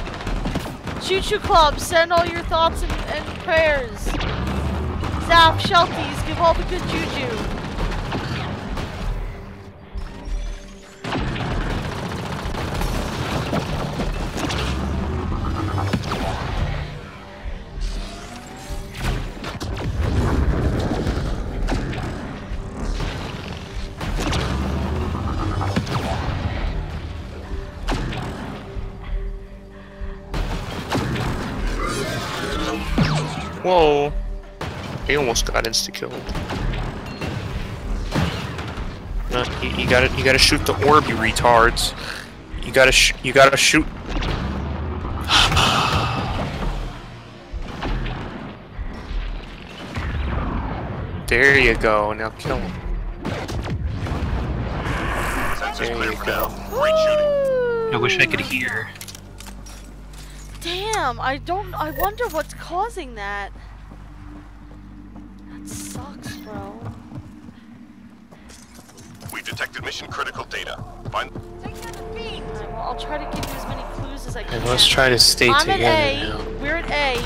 Chu-Chu Club, send all your thoughts and prayers. Zap, Shelties, give all the good juju. Whoa! He almost got insta-killed. No, you gotta shoot the orb, you retards. You gotta shoot. There you go. Now kill him. There you go. Woo! I wish I could hear. Damn, I wonder what's causing that. That sucks, bro. We've detected mission critical data. Find. Take down the feet. Right, well, I'll try to give you as many clues as I can. And let's try to stay together. I'm at A. Now. We're at A.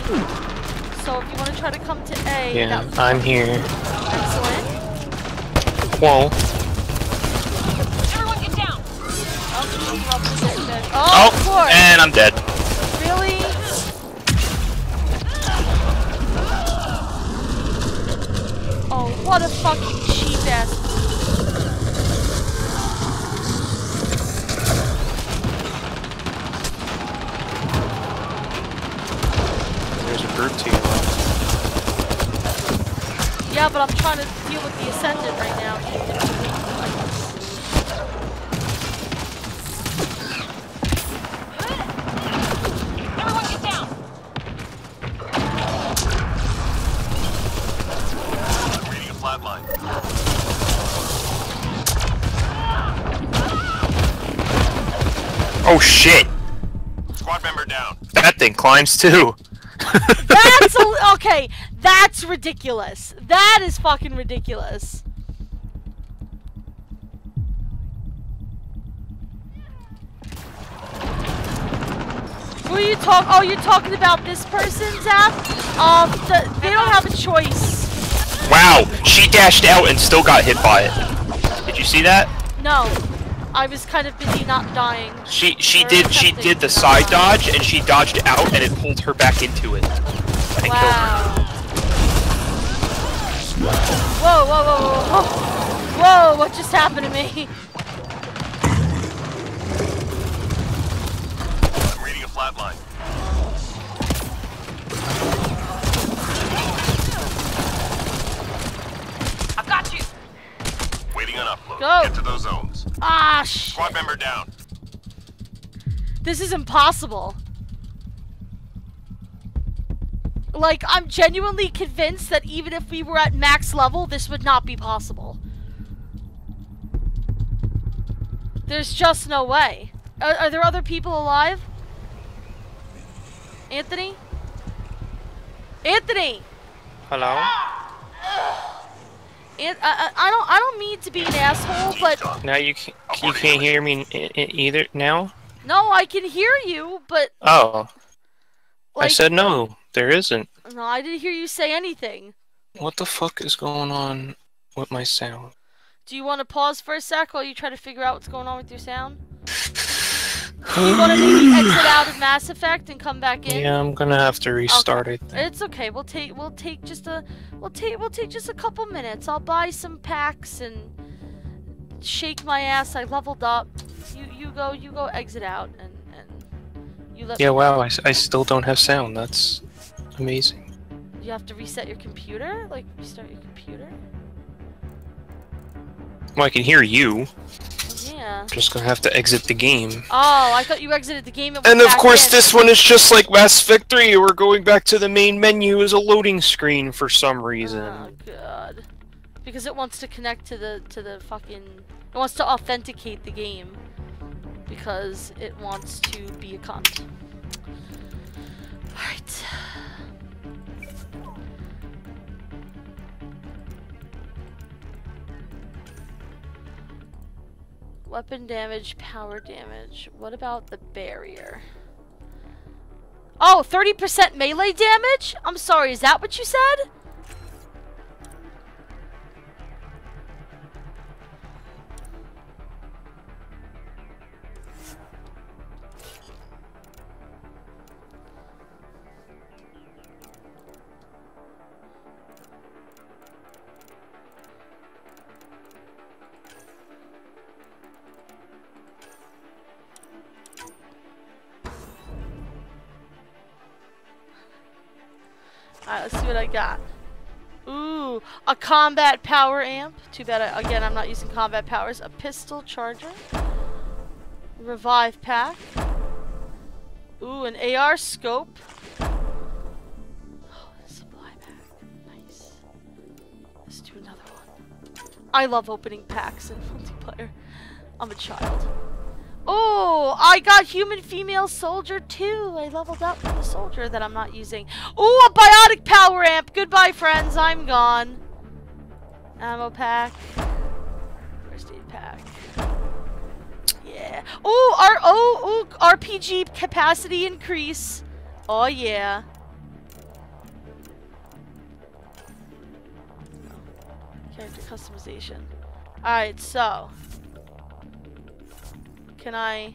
So if you want to try to come to A. Yeah, that I'm here. Excellent. Whoa. Everyone get down. Oh, of course. And I'm dead. Really? Oh, what a fucking cheap ass. There's a bird team left. Yeah, but I'm trying to deal with the Ascendant right now. Oh shit! Squad member down. That thing climbs too. Okay. That's ridiculous. That is fucking ridiculous. Who are you talking? Oh, you're talking about this person, Zap? They don't have a choice. Wow, she dashed out and still got hit by it. Did you see that? No. I was kind of busy not dying. She did the side dodge and she dodged out and it pulled her back into it. And wow. Killed her. Whoa, whoa, whoa, whoa. Whoa, what just happened to me? I'm reading a flat line. I've got you. Waiting on upload. Go. Get to those zones. Ah, shit. Squad member down. This is impossible. Like, I'm genuinely convinced that even if we were at max level, this would not be possible. There's just no way. Are there other people alive? Anthony? Anthony! Hello? Ah! I don't mean to be an asshole, but now you can't hear me either now. No, I can hear you, but oh, like, I said no, there isn't. No, I didn't hear you say anything. What the fuck is going on with my sound? Do you want to pause for a sec while you try to figure out what's going on with your sound? Do you want to maybe exit out of Mass Effect and come back in? Yeah, I'm gonna have to restart it. Okay. It's okay. We'll take just a couple minutes. I'll buy some packs and shake my ass. I leveled up. You go exit out and you let. Yeah, wow. I still don't have sound. That's amazing. You have to reset your computer. Like restart your computer. Well, I can hear you. Yeah. Just gonna have to exit the game. Oh, I thought you exited the game. And of course, this one is just like Mass Effect 3. We're going back to the main menu as a loading screen for some reason. Oh god! Because it wants to connect to the fucking. It wants to authenticate the game. Because it wants to be a cunt. All right. Weapon damage, power damage. What about the barrier? Oh, 30% melee damage? I'm sorry, is that what you said? Alright, let's see what I got. Ooh, a combat power amp. Too bad, again, I'm not using combat powers. A pistol charger. Revive pack. Ooh, an AR scope. Oh, supply pack. Nice. Let's do another one. I love opening packs in multiplayer. I'm a child. Oh, I got human female soldier too. I leveled up with a soldier that I'm not using. Oh, a biotic power amp. Goodbye, friends. I'm gone. Ammo pack. First aid pack. Yeah. Oh, RPG capacity increase. Oh, yeah. Character customization. Alright, so. Can I?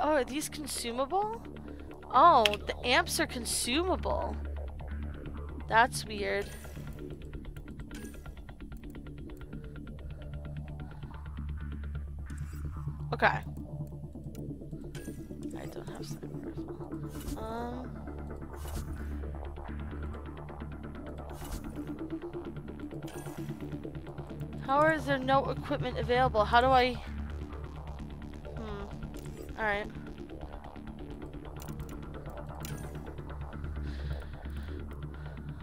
Are these consumable? Oh, the amps are consumable. That's weird. Okay. I don't have sniper rifle. How is there no equipment available? How do I... Alright.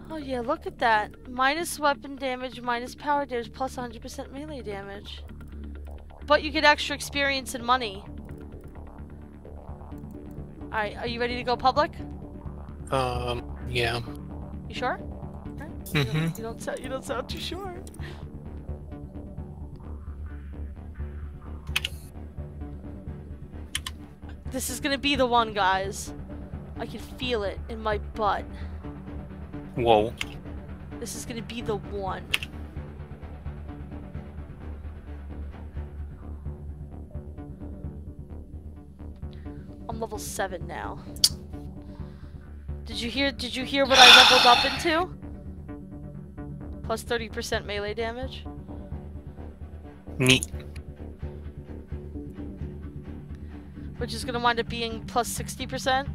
Oh yeah, look at that. Minus weapon damage, minus power damage, plus 100% melee damage. But you get extra experience and money. Alright, are you ready to go public? Yeah. You sure? Alright. Mm-hmm. You don't sound too sure. This is gonna be the one, guys. I can feel it in my butt. Whoa. This is gonna be the one. I'm level 7 now. Did you hear what I leveled up into? Plus 30% melee damage. Neat. Which is going to wind up being plus 60%.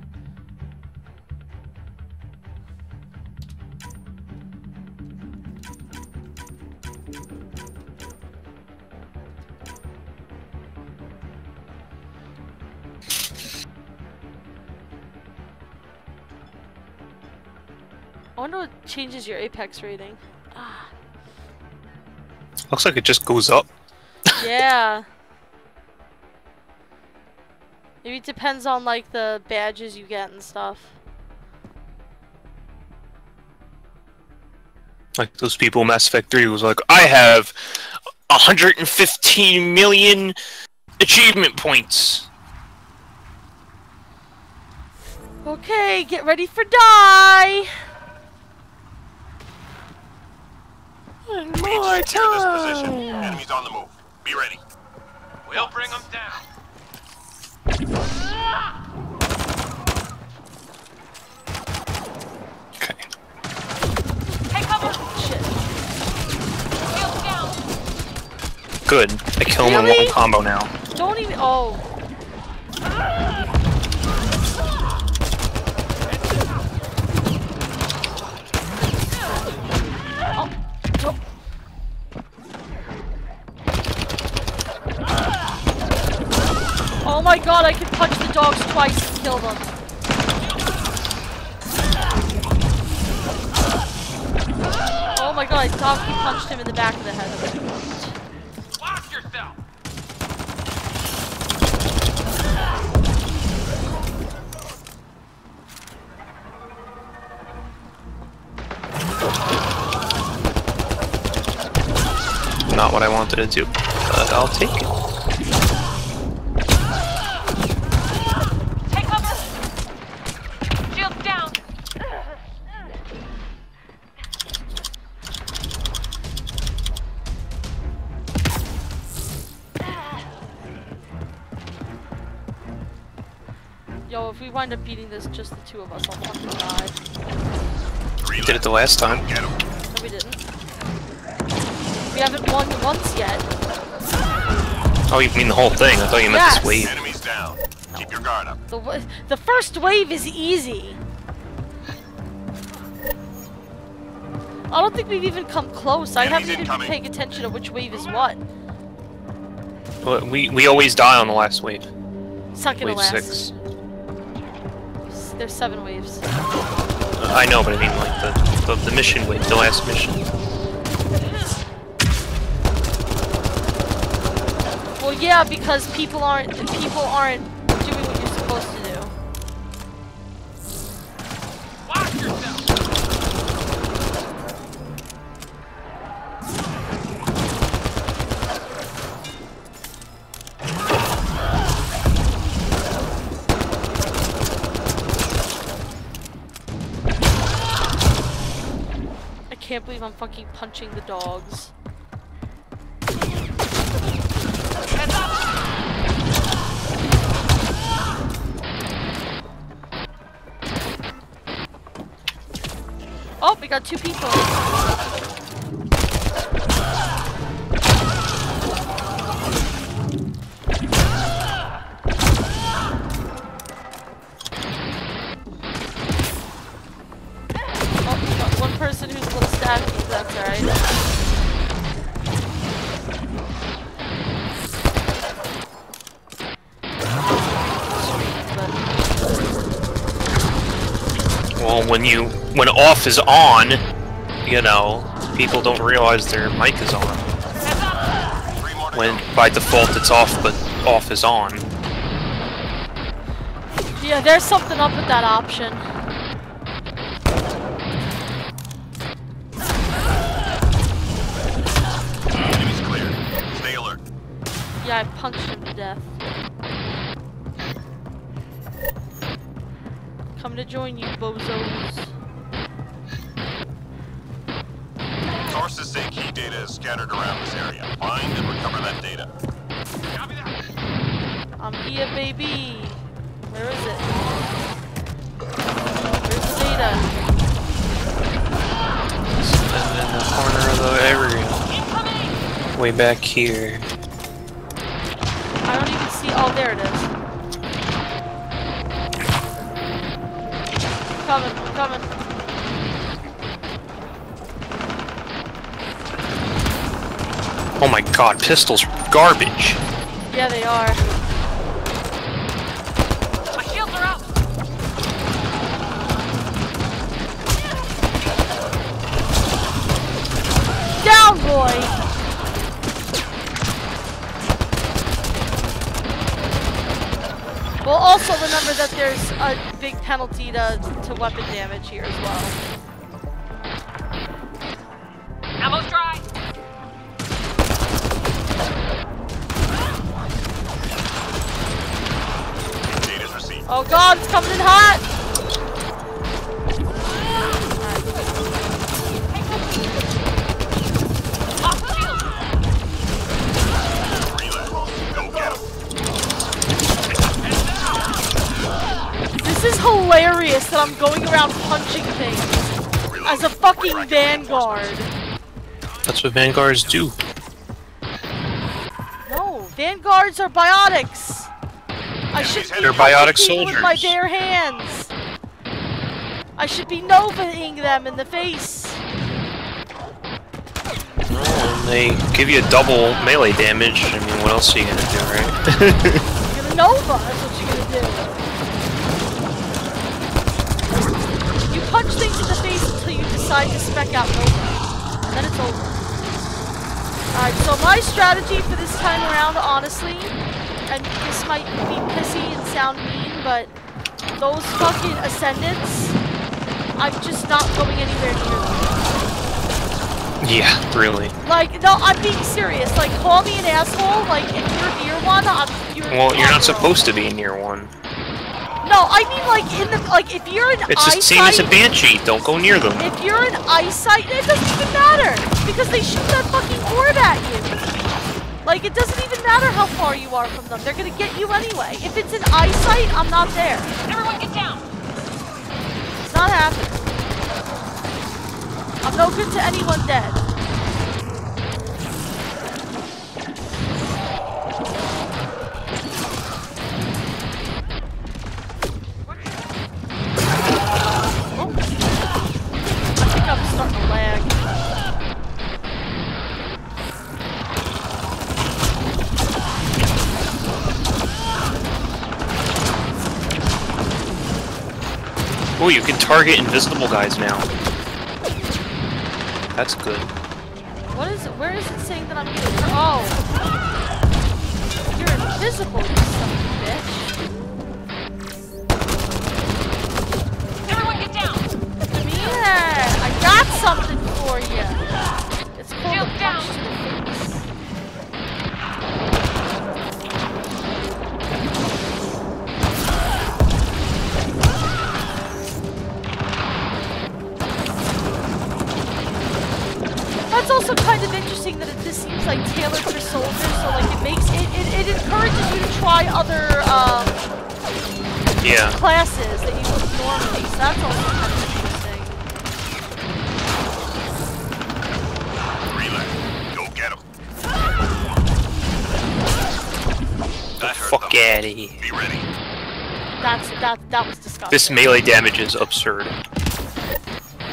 I wonder what changes your Apex rating. Ah. Looks like it just goes up. Yeah. Maybe it depends on, like, the badges you get and stuff. Like, those people in Mass Effect 3 was like, I have 115 million achievement points! Okay, get ready for die! One more time! Enemies on the move. Be ready. We'll bring them down. Okay. Take cover! Shit. Shields down. Good. I kill him in one combo now. Don't even. Oh. Oh my god, I can punch the dogs twice and kill them. Oh my god, I donkey punched him in the back of the head. Lock yourself! not what I wanted to do, but I'll take it. Take cover! Shields down! Yo, if we wind up beating this, just the two of us, I'll fucking die. We did it the last time. No, we didn't. We haven't won once yet. Oh, you mean the whole thing? I thought you meant this wave. Enemies down. No. Keep your guard up. The first wave is easy. I don't think we've even come close. I haven't even been paying attention to which wave is what. Well, we always die on the last wave. Second wave to last. 6. There's 7 waves. I know, but I mean like the mission wave, the last mission. Well, yeah, because people aren't doing what you're supposed to do. Lock yourself. I can't believe I'm fucking punching the dogs. Oh, we got 2 people. Oh, we got one person who's a little staffy, so that's alright. Well, when off is on, you know, people don't realize their mic is on. When by default it's off, but off is on. Yeah, there's something up with that option. Enemy's clear. Stay alert. Yeah, I punched him to death. I'm gonna join you, bozos. Sources say key data is scattered around this area. Find and recover that data. Copy that. I'm here, baby. Where is it? Where's the data? In the corner of the area. Incoming! Way back here. I don't even see. Oh, there it is. I'm coming, I'm coming. Oh my god, pistols are garbage. Yeah, they are. My shields are up. Down, boy! Well, also remember that there's a big penalty to weapon damage here as well. Ammo's dry! Data's received. Oh god, it's coming in hot! Hilarious that I'm going around punching things as a fucking vanguard. That's what vanguards do. No, vanguards are biotics. I should be biotic with my bare hands. I should be nova-ing them in the face. Well, they give you double melee damage. I mean, what else are you gonna do, right? You're gonna nova. That's what you're gonna do. Punch things in the face until you decide to spec out Nova. Then it's over. Alright, so my strategy for this time around, honestly, and this might be pissy and sound mean, but those fucking Ascendants, I'm just not going anywhere near them. Yeah, really. Like, no, I'm being serious. Like, call me an asshole. Like, if you're near one, well, you're not supposed to be near one. No, I mean, like, in the, like, if you're in eyesight... It's the same as a banshee. Don't go near them. If you're in eyesight, it doesn't even matter. Because they shoot that fucking orb at you. Like, it doesn't even matter how far you are from them. They're gonna get you anyway. If it's in eyesight, I'm not there. Everyone get down. It's not happening. I'm no good to anyone dead. Oh. I think I'm starting to lag. Oh, you can target invisible guys now. That's good. What is it? Where is it saying that I'm getting? Oh! You're invisible, you son of a bitch! Everyone get down! Come here! I got something for you! It's called a punch to the face. It's also kind of interesting that this seems like tailored for soldiers, so like it makes it encourages you to try other classes that you would normally. So that's also kind of interesting. Relay, go get him. The fuck out of here. Be ready. That was disgusting. This melee damage is absurd.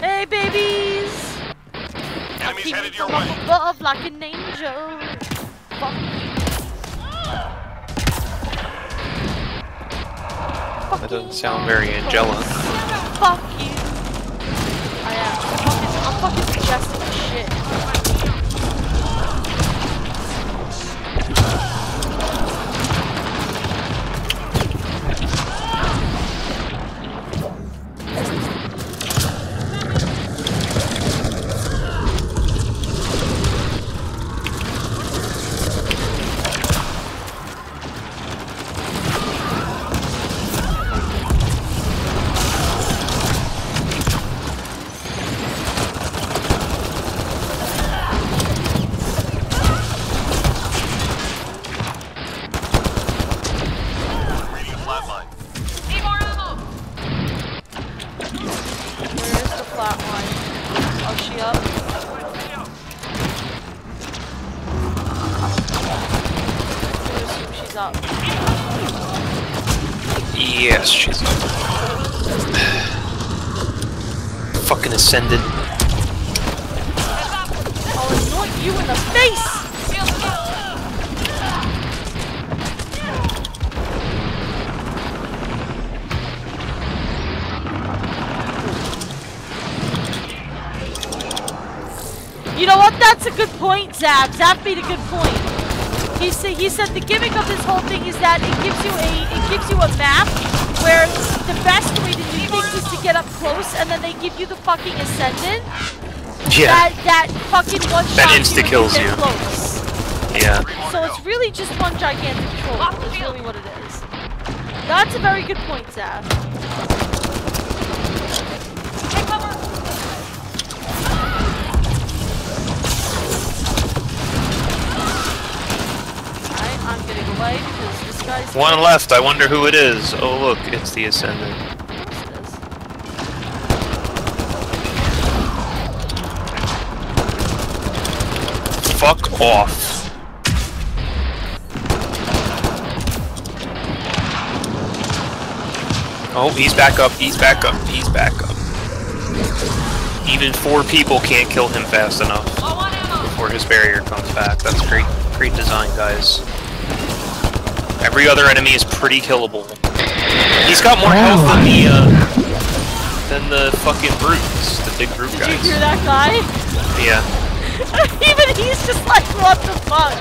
Hey babies. Keep headed your way. Above like an angel. Fuck you. That doesn't sound very Angela. Fuck you. I am. I'm fucking suggesting shit. Ascended. I'll annoy you in the face! You know what? That's a good point, Zab. Zab made a good point. He said the gimmick of this whole thing is that it gives you a map where the best way to do things is to get up close, and then they give you the fucking ascendant. Yeah. That fucking one shot. That insta kills you. Close. Yeah. So it's really just one gigantic troll. That's really what it is. That's a very good point, Zaf. Take cover. Alright, I'm getting away because this guy's. One left. I wonder who it is. Oh look, it's the ascendant. Fuck off. Oh, he's back up. Even four people can't kill him fast enough before his barrier comes back. That's great design, guys. Every other enemy is pretty killable. He's got more health than the fucking brutes, the big brute guys. Did you hear that guy? Yeah. Even he's just like, what the fuck?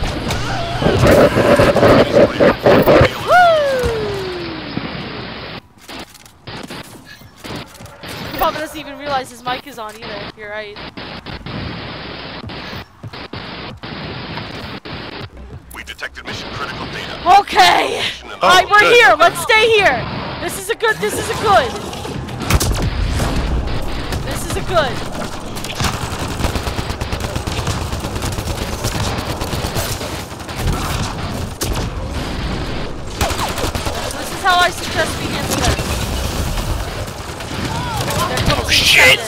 Woo! Probably doesn't even realize his mic is on either. You're right. detected mission critical data. Okay. Oh, all right, we're good. Here. Let's stay here. This is a good. This is a good. This is a good. How I suggest we handle this. Oh shit!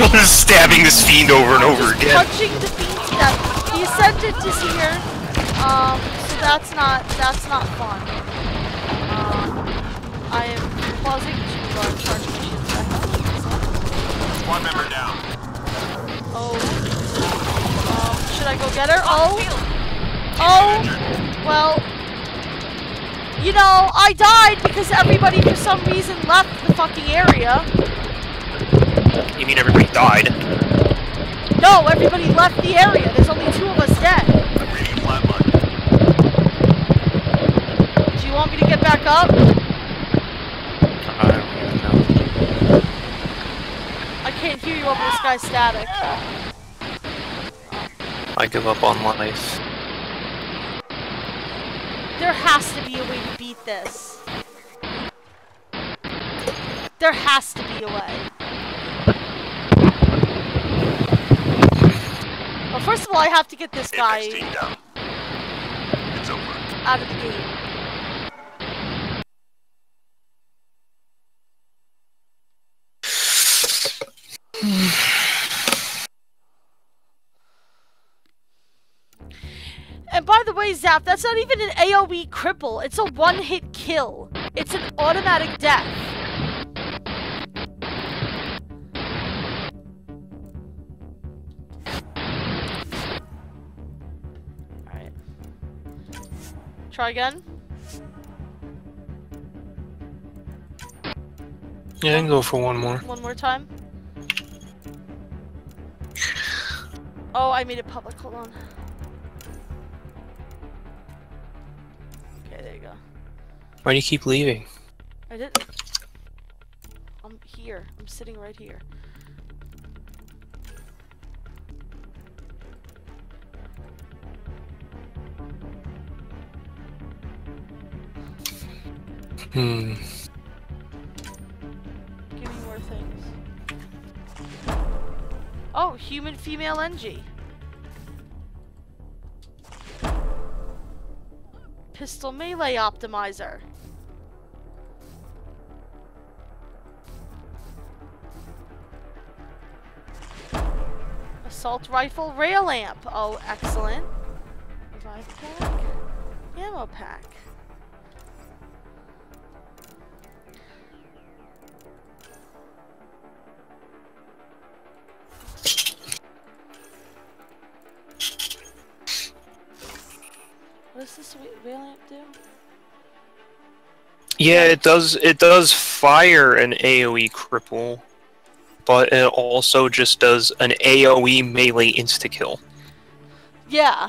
I'm just stabbing this fiend over and over again. Punching the fiend's death. The Ascendant is here. So that's not fun. I am pausing to charge missions back up. One member down. Oh. Should I go get her? Oh. Oh. Well. You know, I died because everybody for some reason left the fucking area. You mean everybody died? No, everybody left the area. There's only two of us dead. I'm reading flatline. Do you want me to get back up? Can't hear you over the sky static. I give up on life. There has to be a way to beat this. There has to be a way. Well, first of all, I have to get this guy out of the game. And by the way, Zap, that's not even an AoE cripple. It's a one-hit kill. It's an automatic death. Alright. Try again. Yeah, I can go for one more. One more time? Oh, I made it public. Hold on. Okay, there you go. Why do you keep leaving? I didn't. I'm here. I'm sitting right here. Hmm. Give me more things. Oh, human female NG. Pistol melee optimizer. Assault rifle rail amp. Oh, excellent. Revive pack. Ammo pack. What does this rail amp do? Yeah, it does fire an AoE cripple, but it also just does an AoE melee insta-kill. Yeah.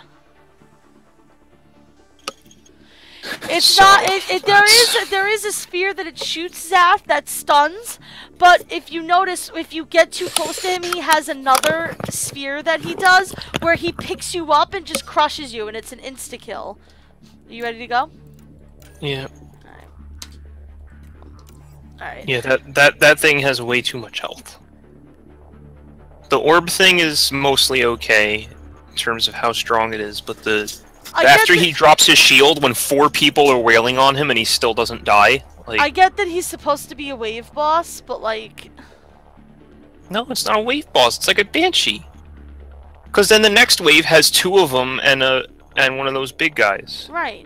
It's so, not. There is a spear that it shoots Zaf that stuns, but if you notice, if you get too close to him, he has another spear that he does where he picks you up and just crushes you, and it's an insta kill. Are you ready to go? Yeah. All right. All right. Yeah, that thing has way too much health. The orb thing is mostly okay in terms of how strong it is, but the. After he drops his shield when four people are wailing on him and he still doesn't die. Like, I get that he's supposed to be a wave boss, but like... No, it's not a wave boss, it's like a banshee. Because then the next wave has two of them and one of those big guys. Right.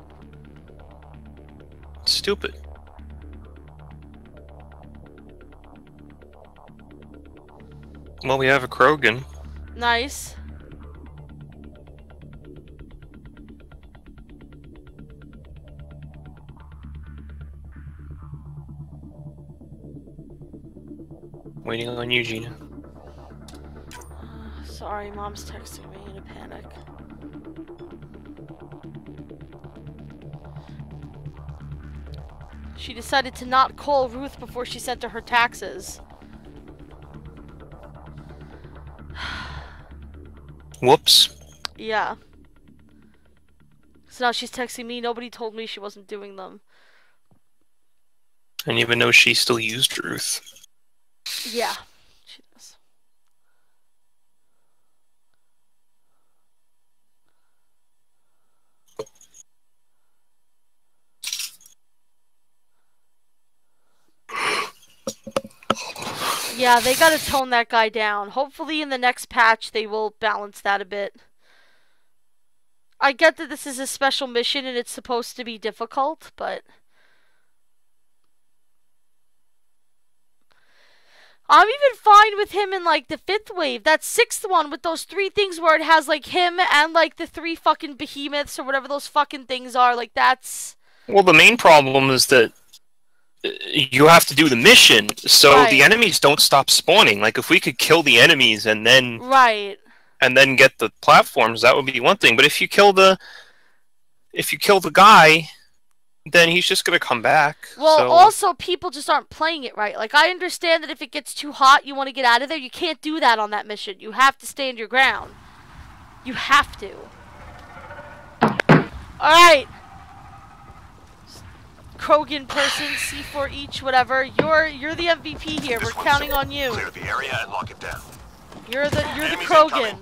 It's stupid. Well, we have a Krogan. Nice. Waiting on you, Gina. Sorry, Mom's texting me in a panic. She decided to not call Ruth before she sent her taxes. Whoops. Yeah. So now she's texting me. Nobody told me she wasn't doing them. I didn't even know she still used Ruth. Yeah, she does. Yeah, they gotta tone that guy down. Hopefully in the next patch they will balance that a bit. I get that this is a special mission and it's supposed to be difficult, but... I'm even fine with him in, like, the 5th wave. That 6th one with those 3 things where it has, like, him and, like, the 3 fucking behemoths or whatever those fucking things are. Like, that's... Well, the main problem is that you have to do the mission, so right. The enemies don't stop spawning. Like, if we could kill the enemies and then... Right. And then get the platforms, that would be one thing. But if you kill the... If you kill the guy... Then he's just gonna come back. Well, so. Also, people just aren't playing it right. Like, I understand that if it gets too hot, you want to get out of there. You can't do that on that mission. You have to stand your ground. You have to. Alright. Krogan person, C4 each, whatever. You're the MVP here. We're counting on you. Clear the area and lock it down. You're the Krogan.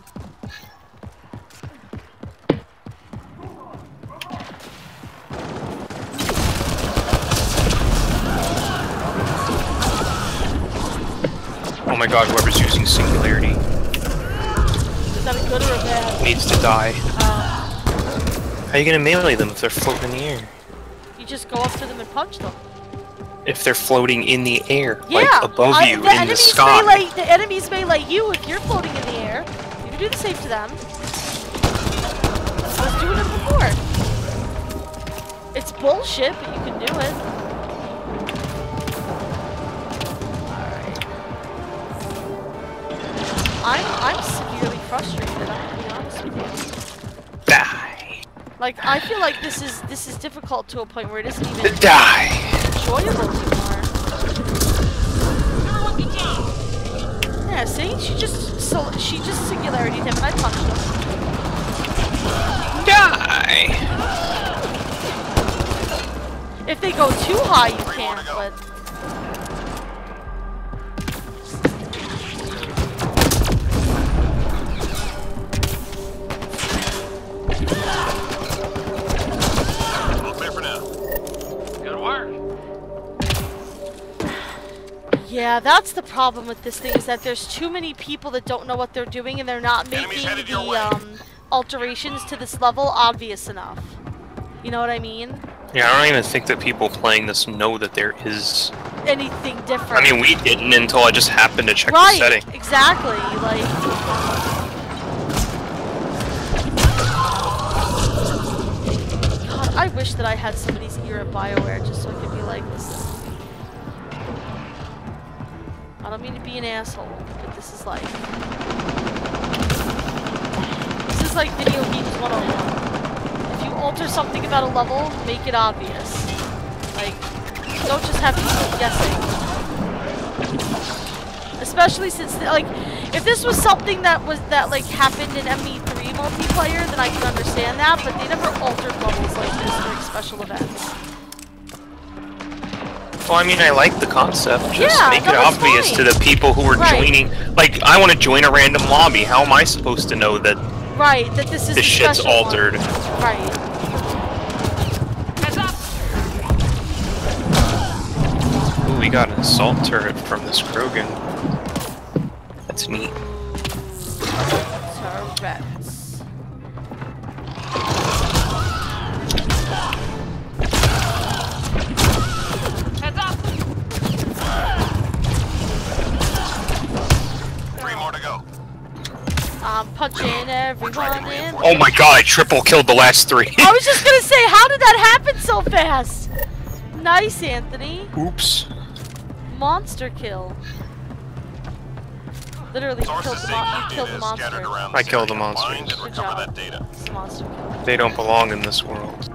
Oh my god, whoever's using Singularity. Is that a good or a bad? Needs to die. How are you gonna melee them if they're floating in the air? You just go up to them and punch them. If they're floating in the air, yeah, like above you, in the sky. The enemies melee you if you're floating in the air. You can do the same to them. I was doing it before. It's bullshit, but you can do it. I'm severely frustrated, I have to be honest with you. Die. Like, I feel like this is difficult to a point where it isn't even die. Enjoyable anymore. Yeah, see? She just Singularity'd him and I punched him. Die! If they go too high you can't, but... Yeah, that's the problem with this thing, is that there's too many people that don't know what they're doing and they're not making the alterations to this level obvious enough. You know what I mean? Yeah, I don't even think that people playing this know that there is... anything different. I mean, we didn't until I just happened to check the setting. Right, exactly. Like... God, I wish that I had somebody's ear at BioWare just so I could be like, this is... I don't mean to be an asshole, but this is like... This is like video games 101. If you alter something about a level, make it obvious. Like, don't just have people guessing. Especially since, like, if this was something that happened in ME3 multiplayer, then I can understand that, but they never altered levels like this during special events. Well, I mean, I like the concept. Just yeah, make it obvious to the people who are joining. Like, I want to join a random lobby. How am I supposed to know that? Right, that this is this shit's altered. One. Right. Heads up. Ooh, we got an assault turret from this Krogan. That's neat. Turrets. I'm punching everyone in. Oh my god, I triple killed the last 3. I was just gonna say, how did that happen so fast? Nice, Anthony. Oops. Monster kill. Literally killed the monster. I killed the monster. Good job. It's a monster kill. They don't belong in this world.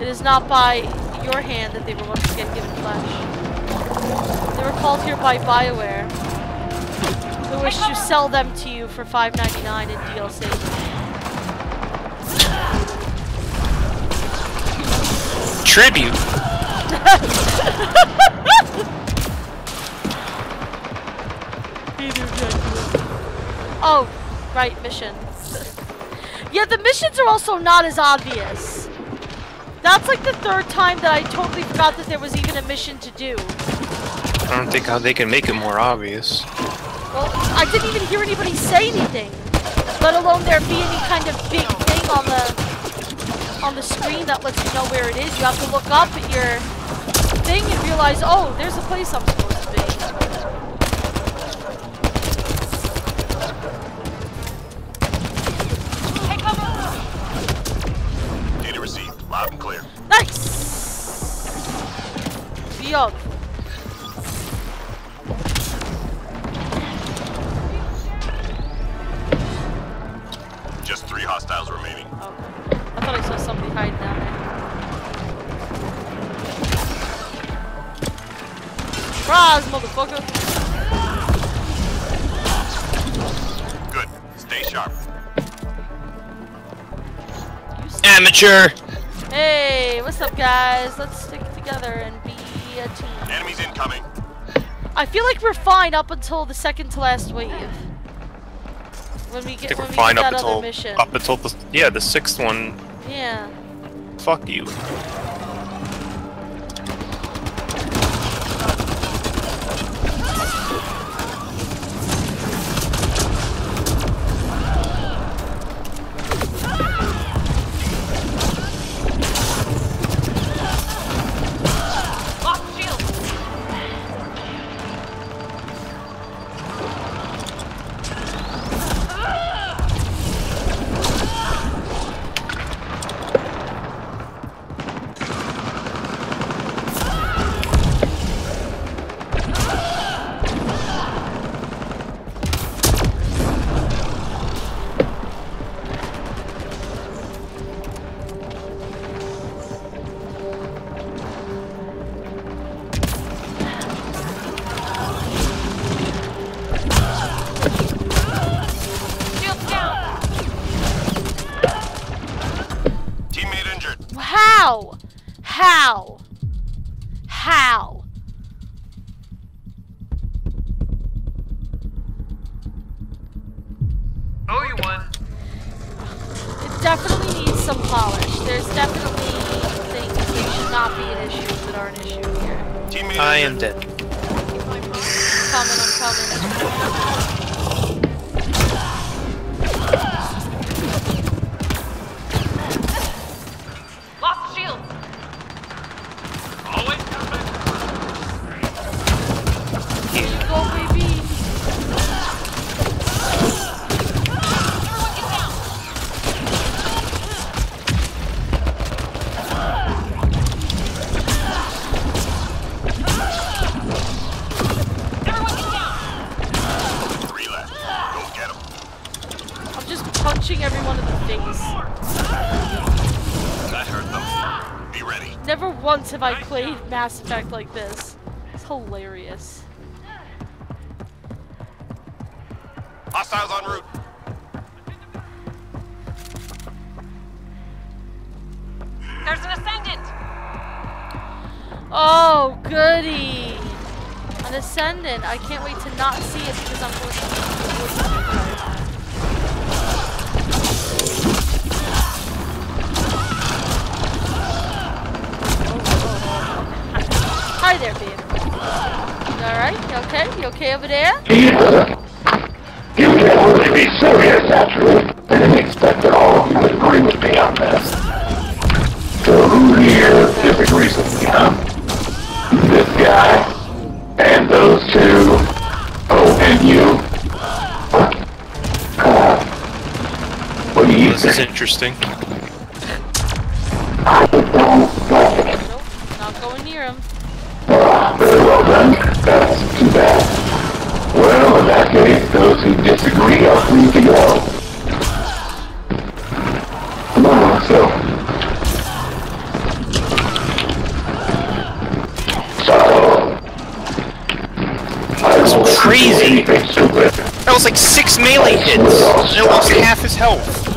It is not by your hand that they were once again given flesh. They were called here by BioWare, who wished to sell them to you for $5.99 in DLC. Tribute. Oh, right, missions. Yeah, the missions are also not as obvious. That's like the third time that I totally forgot that there was even a mission to do. I don't think how they can make it more obvious. Well, I didn't even hear anybody say anything, let alone there be any kind of big thing on the screen that lets you know where it is. You have to look up at your thing and realize, oh, there's a place I'm supposed to. Up. Just 3 hostiles remaining. Oh. I thought I saw something hiding down there. Surprise, motherfucker! Good. Stay sharp. Amateur! Hey, what's up, guys? Let's stick together and be a team. Enemies incoming. I feel like we're fine up until the second to last wave. When we get, that until, other mission. Up until the, yeah, the 6th one. Yeah. Fuck you. Have I played Mass Effect like this? It's hilarious. Hostiles en route. There's an ascendant. Oh, goody! An ascendant. I can't wait to not see it because I'm going to. Hi there, babe. Alright, you okay? You okay over there? You can only be serious after it. Didn't expect that all of you would agree with me on this. So who here disagrees with me, huh? This guy, and those two, oh, and you. What do you think? This is interesting. I don't know. Nope, not going near him. Very well done. That's too bad. Well, in that case, those who disagree are free to go. Come on, let's go. crazy! That was like 6 melee hits, and I lost half his health.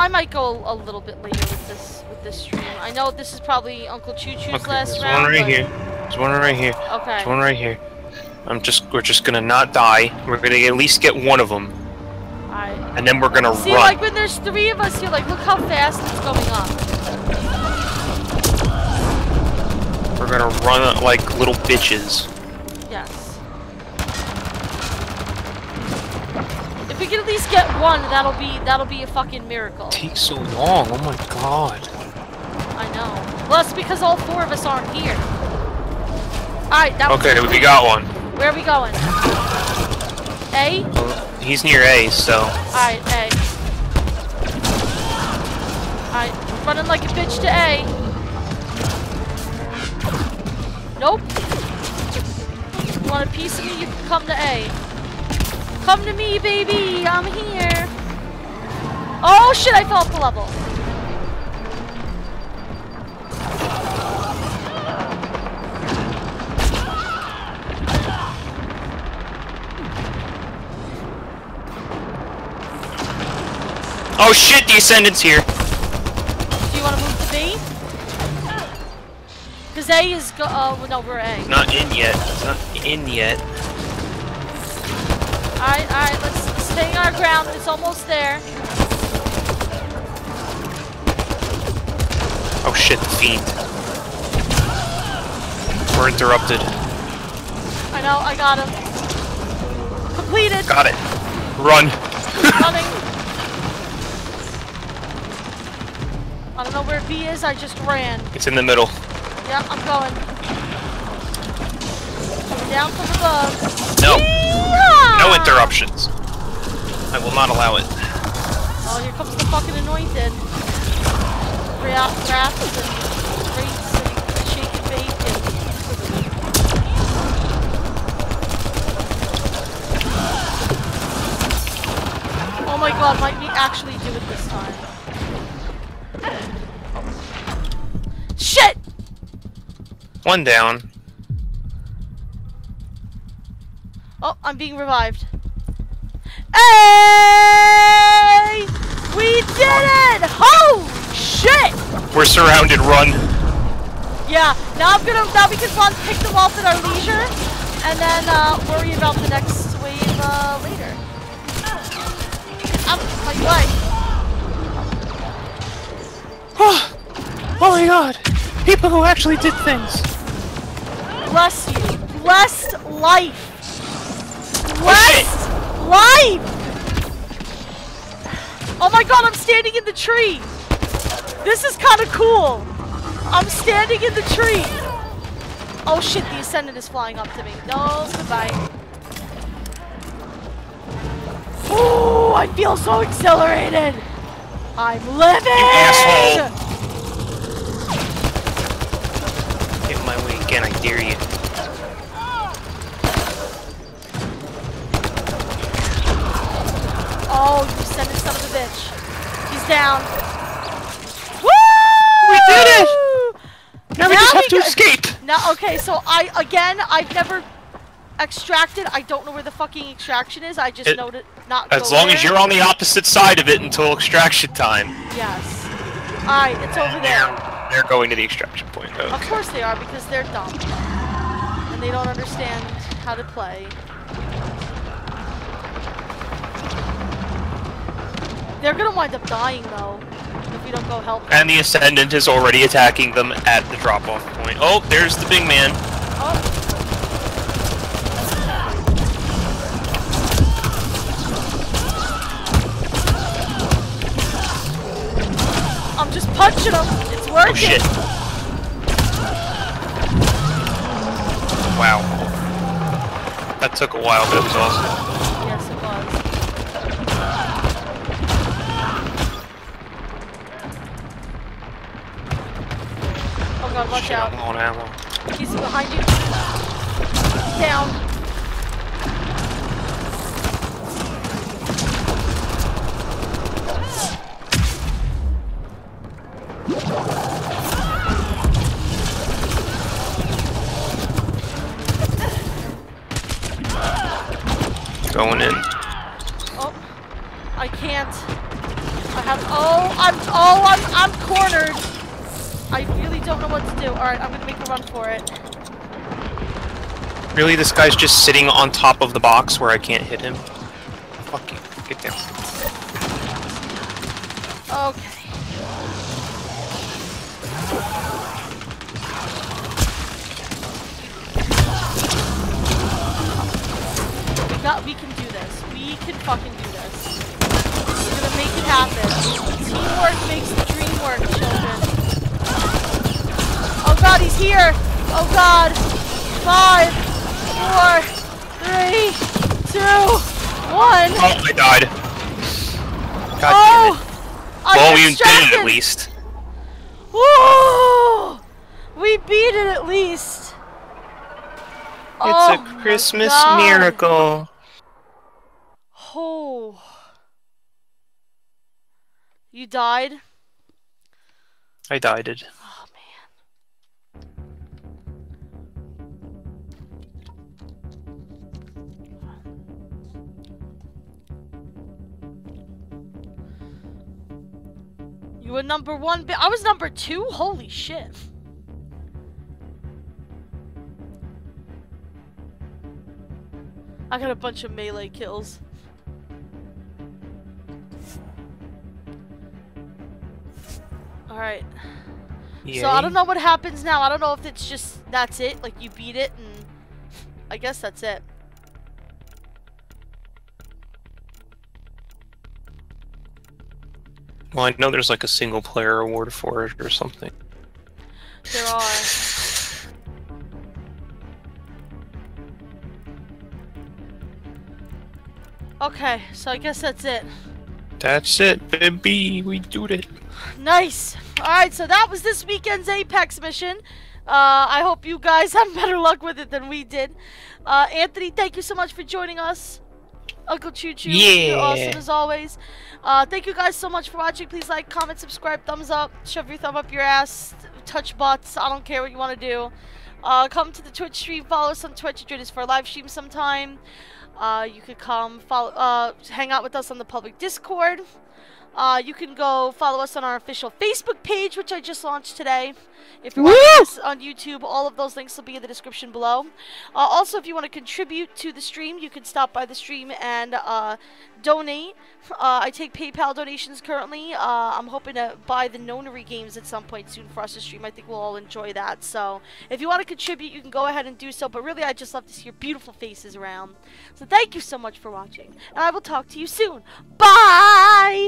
I might go a little bit later with this stream. I know this is probably Uncle Chu-Chu's last round. There's one right here. Okay. There's one right here. We're just gonna not die. We're gonna at least get one of them. Alright. And then we're gonna run. Like when there's 3 of us, you're like, look how fast it's going up. We're gonna run like little bitches. Yes. If we can at least get one, that'll be a fucking miracle. It takes so long, oh my god. I know. Well, it's because all 4 of us aren't here. Alright, that was okay, we got one. Where are we going? A? Well, he's near A, so. Alright, A. Alright, running like a bitch to A. Nope. You want a piece of me, you can come to A. Come to me, baby! I'm here! Oh shit, I fell off the level! Oh shit, the Ascendant's here! Do you want to move to B? Because A is go- no, we're A. It's not in yet. It's not in yet. Alright, let's stay on our ground. It's almost there. Oh shit, the fiend. We're interrupted. I know, I got him. Completed! Got it. Run. Running. I don't know where B is, I just ran. It's in the middle. Yeah, I'm going. Coming down from above. No. No interruptions. I will not allow it. Oh, here comes the fucking anointed. Wraps and grates and shaken bacon. Oh my god, might we actually do it this time? Shit! One down. Oh, I'm being revived. Hey! We did it! Oh shit! We're surrounded. Run. Yeah. Now we can pick them off at our leisure, and then worry about the next wave later. Up my life. Oh my god! People who actually did things. Bless you. Blessed life. Blessed life! Oh my god, I'm standing in the tree! This is kind of cool! I'm standing in the tree! Oh shit, the Ascendant is flying up to me. No, goodbye. Ooh, I feel so exhilarated! I'm living! You asshole! Get my way again, I dare you. Oh, you sent it, son of a bitch. He's down. Woo! We did it! Now we just have to escape. Now, okay, so I've never extracted. I don't know where the fucking extraction is. I just know to not go there. As long as you're on the opposite side of it until extraction time. Yes. Alright, it's over there. They're going to the extraction point, though. Of course they are, because they're dumb. and they don't understand how to play. They're gonna wind up dying though, if we don't go help them. And the Ascendant is already attacking them at the drop-off point. Oh, there's the big man. Oh. I'm just punching him. It's working. Oh, shit. Wow. That took a while, but it was awesome. Yes, it was. Oh god, watch shit, out. I'm on ammo. He's behind you. Down. Going in. Oh, I can't. I have. Oh, I'm cornered. I really don't know what to do. All right, I'm gonna make a run for it. Really, this guy's just sitting on top of the box where I can't hit him. Fuck you. Get down. Okay. We can do this. We can fucking do this. We're gonna make it happen. Teamwork makes the dream work, children. Oh god, he's here! Oh god! 5, 4, 3, 2, 1. Oh, I died. God damn it. Well, we did it at least. Woo! We beat it at least. It's a Christmas miracle. Oh. You died? I died. Oh, man. You were number one, but I was number two? Holy shit. I got a bunch of melee kills. Alright. So I don't know what happens now. I don't know if it's just that's it, like you beat it and I guess that's it. Well, I know there's like a single player award for it or something. There are. Okay, so I guess that's it. That's it, baby. We did it. Nice. Alright, so that was this weekend's Apex mission. I hope you guys have better luck with it than we did. Anthony, thank you so much for joining us. Uncle Chu-Chu, you're awesome as always. Thank you guys so much for watching. Please like, comment, subscribe, thumbs up, shove your thumb up your ass, touch butts. I don't care what you want to do. Come to the Twitch stream, follow us on Twitch, join us for a live stream sometime. You could come follow, hang out with us on the public Discord. You can go follow us on our official Facebook page, which I just launched today. If you're watching this on YouTube, all of those links will be in the description below. Also, if you want to contribute to the stream, you can stop by the stream and donate. I take PayPal donations currently. I'm hoping to buy the Nonary Games at some point soon for us to stream. I think we'll all enjoy that. So if you want to contribute, you can go ahead and do so. But really, I just love to see your beautiful faces around. So thank you so much for watching. And I will talk to you soon. Bye!